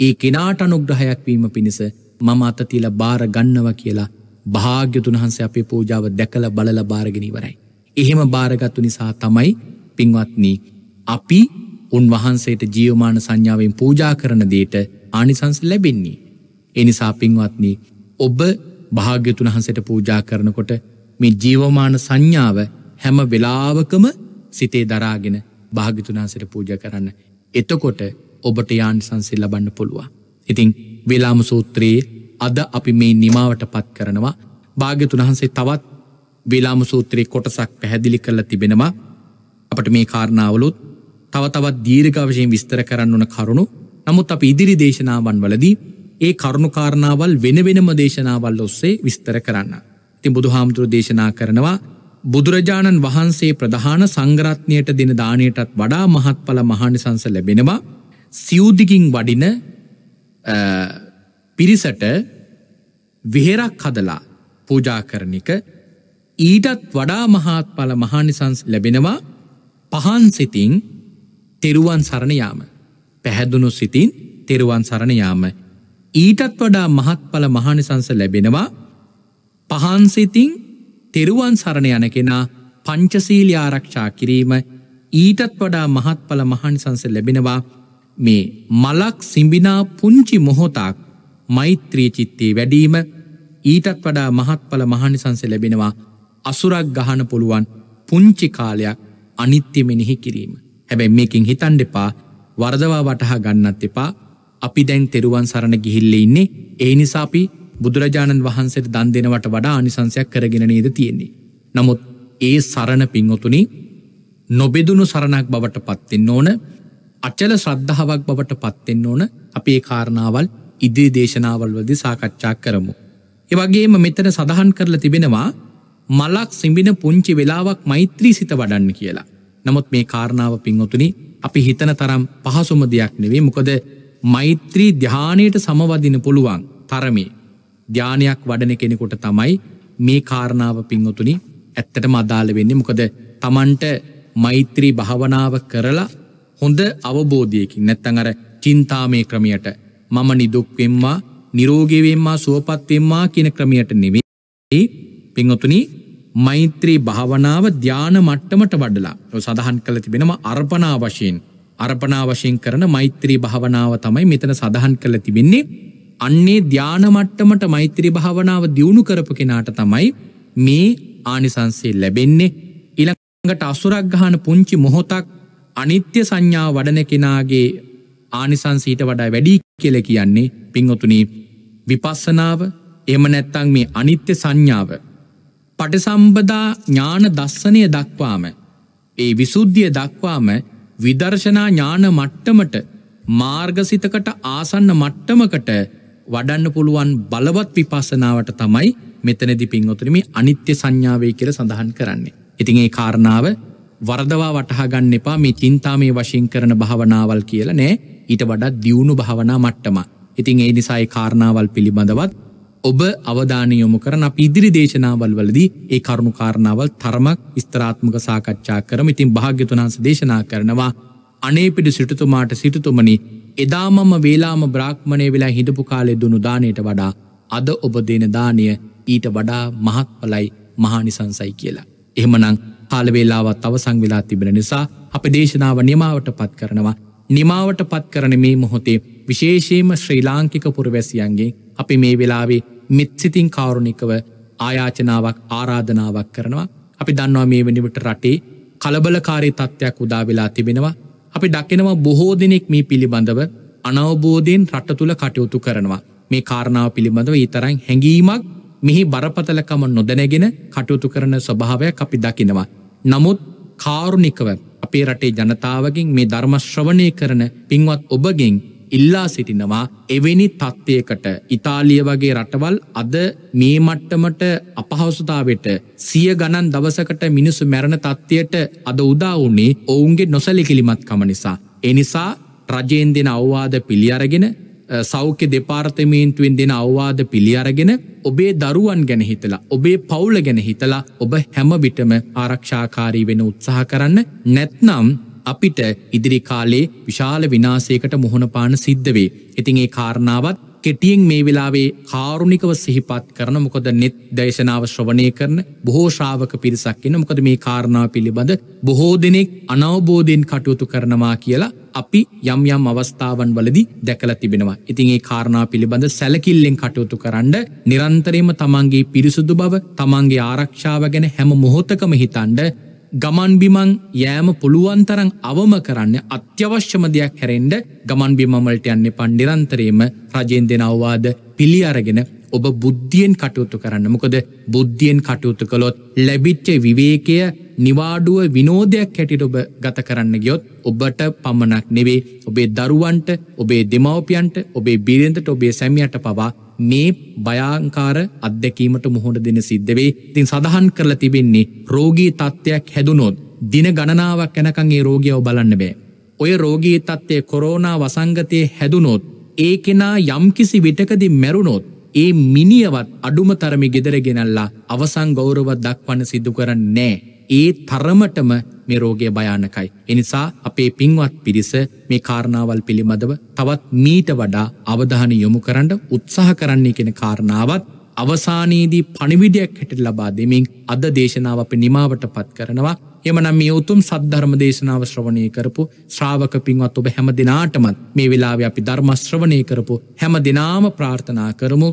ඒ කෙනාට අනුග්‍රහයක් වීම පිණිස මම අත තියලා බාර ගන්නවා කියලා භාග්‍යවතුන් වහන්සේ අපේ පූජාව දැකලා බලලා බාරගෙන ඉවරයි. එහෙම බාරගත්තු නිසා තමයි පින්වත්නි අපි උන්වහන්සේට ජීවමාන සංඥාවෙන් පූජා කරන දෙයට ආනිසංස ලැබෙන්නේ. ඒ නිසා පින්වත්නි ඔබ භාග්‍යවතුන් වහන්සේට පූජා කරනකොට මේ ජීවමාන සංඥාව හැම වෙලාවකම සිතේ දරාගෙන භාග්‍යවතුන් වහන්සේට පූජා කරන්න. එතකොට ඔබට ආනිසංස ලබන්න පුළුවන්. ඉතින් වේලාම සූත්‍රයේ අද අපි මේ නිමාවටපත් කරනවා. භාග්‍යවතුන් වහන්සේ තවත් වේලාම සූත්‍රයේ කොටසක් පැහැදිලි කරලා තිබෙනවා. අපිට මේ කාරණාවලුත් තව තවත් දීර්ඝ වශයෙන් විස්තර කරන්න ඕන කරුණු. නමුත් අපි ඉදිරි දේශනාවන් වලදී ඒ කරුණු කාරණාවල් වෙන වෙනම දේශනාවල් ඔස්සේ විස්තර කරන්න. ඉතින් බුදුහාමුදුරුවෝ දේශනා කරනවා බුදුරජාණන් වහන්සේ ප්‍රධාන සංඝරත්නයට දෙන දාණයටත් වඩා මහත්ඵල මහානිසංස ලැබෙනවා. සිවුදිකින් වඩින පිරිසට විහෙරක් හදලා පූජා කරන එක ඊටත් වඩා මහත්ඵල මහානිසංස ලැබෙනවා. පහන් සිතින් තෙරුවන් සරණ යාම, පැහැදුණු සිතින් තෙරුවන් සරණ යාම ඊටත් වඩා මහත්ඵල මහානිසංස ලැබෙනවා. පහන් සිතින් තෙරුවන් සරණ යන කෙනා පංචශීලී ආරක්ෂා කිරීම ඊටත් වඩා මහත්ඵල මහානිසංස ලැබෙනවා. මේ මලක් සිඹිනා පුංචි මොහොතක් මෛත්‍රී චිත්තේ වැඩීම ඊටත් වඩා මහත්ඵල මහානිසංස ලැබෙනවා. අසුරක් ගහන්න පුළුවන් පුංචි කාලයක් අනිත්‍ය මෙනෙහි කිරීම. හැබැයි මේකෙන් හිතන්න එපා වරදවා වටහා ගන්නත් එපා. අපි දැන් තෙරුවන් සරණ ගිහිල්ල ඉන්නේ. ඒ නිසා අපි බුදුරජාණන් වහන්සේට දන් දෙනවට වඩා ආනිසංසයක් කරගෙන නේද තියෙන්නේ. නමුත් ඒ සරණ පින්වතුනි නොබෙදුණු සරණක් බවට පත්වෙන්න ඕන, අචල ශ්‍රද්ධාවක් බවට පත්වෙන්න ඕන. අපි ඒ කාරණාවල් ඉදිරි දේශනාවල්වලදී සාකච්ඡා කරමු. ඒ වගේම මෙතන සඳහන් කරලා තිබෙනවා මලක් සිඹින පුංචි වෙලාවක් මෛත්‍රී සිත වඩන්න කියලා. නමුත් මේ කාරණාව පින්වතුනි අපි හිතන තරම් පහසුම දෙයක් නෙවෙයි. මොකද මෛත්‍රී ධානයට සමවදින පුළුවන් තරමේ ධානයක් වඩන කෙනෙකුට තමයි මේ කාරණාව පින්වතුනි ඇත්තටම අදාළ වෙන්නේ. මොකද Tamanට මෛත්‍රී භාවනාව කරලා හොඳ අවබෝධයකින් නැත්නම් අර චින්තාමේ ක්‍රමයට මම නිදුක් වෙම්මා නිරෝගී වෙම්මා සුවපත් වෙම්මා කියන ක්‍රමයට නෙවෙයි පින්වතුනි මෛත්‍රී භාවනාව ධාන මට්ටමට වඩලා සදාහන් කළ තිබෙනවා අර්පණා වශයෙන් කරන මෛත්‍රී භාවනාව තමයි මෙතන සදාහන් කළ තිබෙන්නේ. අන්නේ ධාන මට්ටමට මෛත්‍රී භාවනාව දියුණු කරපු කෙනාට තමයි මේ ආනිසංසය ලැබෙන්නේ. ඊළඟට අසුරක් ගහන පුංචි මොහොතක් අනිත්‍ය සංඥා වඩන කෙනාගේ ආනිසංස ඊට වඩා වැඩි කියලා කියන්නේ පින්වතුනි විපස්සනාව එහෙම නැත්නම් මේ අනිත්‍ය සංඥාව පටිසම්භදා ඥාන දස්සනය දක්වාම ඒ විසුද්ධිය දක්වාම විදර්ශනා ඥාන මට්ටමට මාර්ගසිතකට ආසන්න මට්ටමකට වඩන්න පුළුවන් බලවත් විපස්සනාවට තමයි මෙතනදී පින්වතුනි මේ අනිත්‍ය සංඥාවේ කියලා සඳහන් කරන්නේ. ඉතින් ඒ කාරණාව වරදවා වටහා ගන්න එපා මේ චින්තාමේ වශයෙන් කරන භාවනාවල් කියලා නෑ. ඊට වඩා දියුණු භාවනා මට්ටම. ඉතින් ඒ නිසා ඒ කාරණාවල් පිළිබඳවත් ඔබ අවධානය යොමු කරන අපි ඉදිරි දේශනාවල් වලදී ඒ කරුණු කාරණාවල් තරමක් විස්තරාත්මක සාකච්ඡා කරමු. ඉතින් භාග්‍යවතුන් වහන්සේ දේශනා කරනවා අනේපිඩු සිටුතුමාට සිටුතුමනි එදාමම වේලාම බ්‍රාහ්මණය වෙලා හිටපු කාලේ දුනු දාණයට වඩා අද ඔබ දෙන දාණය ඊට වඩා මහත්ඵලයි මහානිසංසයි කියලා. එහෙමනම් කාල වේලාවත් අවසන් වෙලා තිබෙන නිසා අපේ දේශනාව නිමාවටපත් කරනවා. නිමාවටපත් කරන මේ මොහොතේ විශේෂයෙන්ම ශ්‍රී ලාංකික පුරවැසියන්ගේ අපි මේ වෙලාවේ මෙත්සිතින් කාරුණිකව ආයාචනාවක් ආරාධනාවක් කරනවා. අපි දන්නවා මේ වෙනිවට රටේ කලබලකාරී තත්ත්වයක් උදා වෙලා තිබෙනවා. අපි දකිනවා බොහෝ දෙනෙක් මේ පිළිබඳව අනවබෝධයෙන් රට තුල කටයුතු කරනවා. මේ කාරණාව පිළිබඳව ඊතරම් හැඟීමක් මෙහි බරපතලකම නොදැනගෙන කටයුතු කරන ස්වභාවයක් අපි දකිනවා. නමුත් කාරුණිකව අපේ රටේ ජනතාවගෙන් මේ ධර්ම ශ්‍රවණය කරන පින්වත් ඔබගෙන් ඉල්ලා සිටිනවා එවැනි තත්ත්වයකට ඉතාලිය වගේ රටවල් අද මේ මට්ටමට අපහසුතාවයට සිය ගණන් දවසකට මිනිසු මැරෙන තත්ත්වයට අද උදා වුණේ ඔවුන්ගේ නොසැලකිලිමත්කම නිසා. ඒ නිසා රජයෙන් දෙන අවවාද පිළි අරගෙන සෞඛ්‍ය දෙපාර්තමේන්තුවෙන් දෙන අවවාද පිළි අරගෙන ඔබේ දරුවන් ගැන හිතලා ඔබේ පවුල ගැන හිතලා ඔබ හැම විටම ආරක්ෂාකාරී වෙන උත්සාහ කරන්න. නැත්නම් අපිට ඉදිරි කාලේ විශාල විනාශයකට මුහුණ පාන සිද්ධ වේ. ඉතින් ඒ කාරණාවත් කෙටියෙන් මේ වෙලාවේ කාරුණිකව සිහිපත් කරන. මොකද net දේශනාව ශ්‍රවණය කරන බොහෝ ශ්‍රාවක පිරිසක් ඉන්න. මොකද මේ කාරණාව පිළිබඳ බොහෝ දෙනෙක් අනවබෝධයෙන් කටයුතු කරනවා කියලා අපි යම් යම් අවස්ථාවන් වලදී දැකලා තිබෙනවා. ඉතින් ඒ කාරණාව පිළිබඳ සැලකිල්ලෙන් කටයුතු කරන්න, නිරන්තරයෙන්ම තමන්ගේ පිරිසුදු බව, තමන්ගේ ආරක්ෂාව ගැන හැම මොහොතකම හිතනද ගමන් බිමන් යෑම පුළුවන් තරම් අවම කරන්න. අත්‍යවශ්‍යම දෙයක් හැරෙන්න ගමන් බිමන් වලට යන්න එපා. නිරන්තරයෙන්ම රජෙන් දෙන අවවාද පිළි අරගෙන ඔබ බුද්ධියෙන් කටයුතු කරන්න. මොකද බුද්ධියෙන් කටයුතු කළොත් ලැබිච්ච විවේකය නිවාඩුව විනෝදයක් හැටියට ඔබ ගත කරන්න ගියොත් ඔබට පමණක් නෙවෙයි ඔබේ දරුවන්ට, ඔබේ දෙමව්පියන්ට, ඔබේ බිරිඳට, ඔබේ සැමියාට පවා මේ භයාංකාර අත්දැකීමට මුහුණ දෙන සිද්ධ වේ. ඉතින් සඳහන් කරලා තිබෙන්නේ රෝගී තත්ත්වයක් හැදුනොත් දින ගණනාවක් යනකම් ඒ රෝගියව බලන්න බෑ. ඔය රෝගී තත්ත්වයේ කොරෝනා වසංගතයේ හැදුනොත් ඒ කෙනා යම්කිසි විටකදී මැරුණොත් ඒ මිනියවත් අඩුම තරමේ ගෙදර ගෙනල්ලා අවසන් ගෞරව දක්වන්න සිදු කරන්නේ නෑ. ඒ තරමටම මේ රෝගය භයානකයි. එනිසා අපේ පින්වත් පිරිස මේ කාරණාවල් පිළිබඳව තවත් මීට වඩා අවධානය යොමු කරන්න උත්සාහ කරන්නේ කියන කාරණාවත් අවසානයේදී පණිවිඩයක් හැටියට ලබා දෙමින් අද දේශනාව අපි නිමාවටපත් කරනවා. එමනම් මේ උතුම් සද්ධර්ම දේශනාව ශ්‍රවණය කරපු ශ්‍රාවක පින්වත් ඔබ හැම දිනාටම මේ වෙලාවේ අපි ධර්ම ශ්‍රවණය කරපු හැම දිනාම ප්‍රාර්ථනා කරමු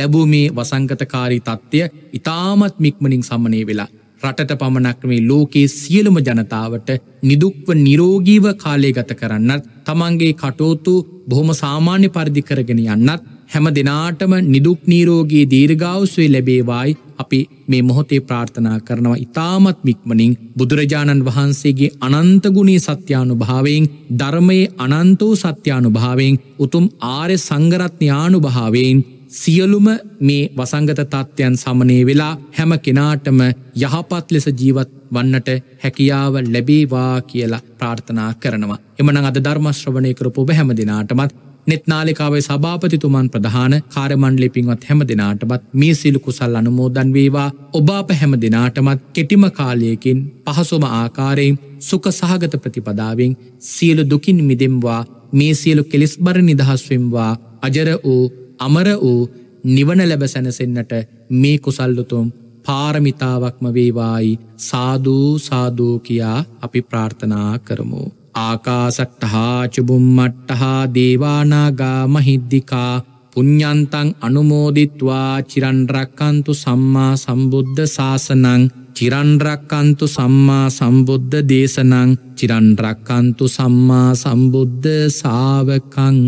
ලැබූ මේ වසංගතකාරී තත්ත්වය ඉතාමත් ඉක්මනින් සමනය වෙලා රටට පමණක් මේ ලෝකයේ සියලුම ජනතාවට නිදුක්ව නිරෝගීව කාලය ගත කරන්නත්, තමන්ගේ කටයුතු බොහොම සාමාන්‍ය පරිදි කරගෙන යන්නත්, හැම දිනාටම නිදුක් නිරෝගී දීර්ඝායුෂය ලැබේවායි අපි මේ මොහොතේ ප්‍රාර්ථනා කරනවා. ඊටමත් මික්මනින් බුදුරජාණන් වහන්සේගේ අනන්ත ගුණී සත්‍යානුභාවයෙන් ධර්මයේ අනන්ත වූ සත්‍යානුභාවයෙන් උතුම් ආර්ය සංඝ රත්න ආනුභාවයෙන් සියලුම මේ වසංගත තත්ත්වයන් සමනය වෙලා හැම කෙනාටම යහපත් ලෙස ජීවත් වන්නට හැකියාව ලැබේවා කියලා ප්‍රාර්ථනා කරනවා. එමනම් අද ධර්ම ශ්‍රවණය කරපු ඔබ හැම දිනාටමත් නෙත්නාලිකාවේ සභාපතිතුමන් ප්‍රධාන කාර්යමණ්ඩලයේ පින්වත් හැම දිනාටමත් මේ සීල කුසල් අනුමෝදන් වේවා. ඔබ අප හැම දිනාටමත් කෙටිම කාලයකින් පහසුම ආකාරයෙන් සුඛ සහගත ප්‍රතිපදාවෙන් සියලු දුකින් මිදෙම්වා මේ සියලු කෙලෙස් බර නිදහස් වෙම්වා අජර වූ අමර වූ නිවන ලැබ සැනසෙන්නට මේ කුසල්ලුතුම් පාරමිතාවක්ම වේවායි සාදු සාදු කියා අපි ප්‍රාර්ථනා කරමු. ආකාසට්ටහා චුබුම්මට්ටහා දේවානාගා මහිද්దికා පුඤ්ඤන්තං අනුමෝදිත්වා චිරන් රැක්කන්තු සම්මා සම්බුද්ධ ශාසනං චිරන් රැක්කන්තු සම්මා සම්බුද්ධ දේශනං චිරන් රැක්කන්තු සම්මා සම්බුද්ධ ශාවකං.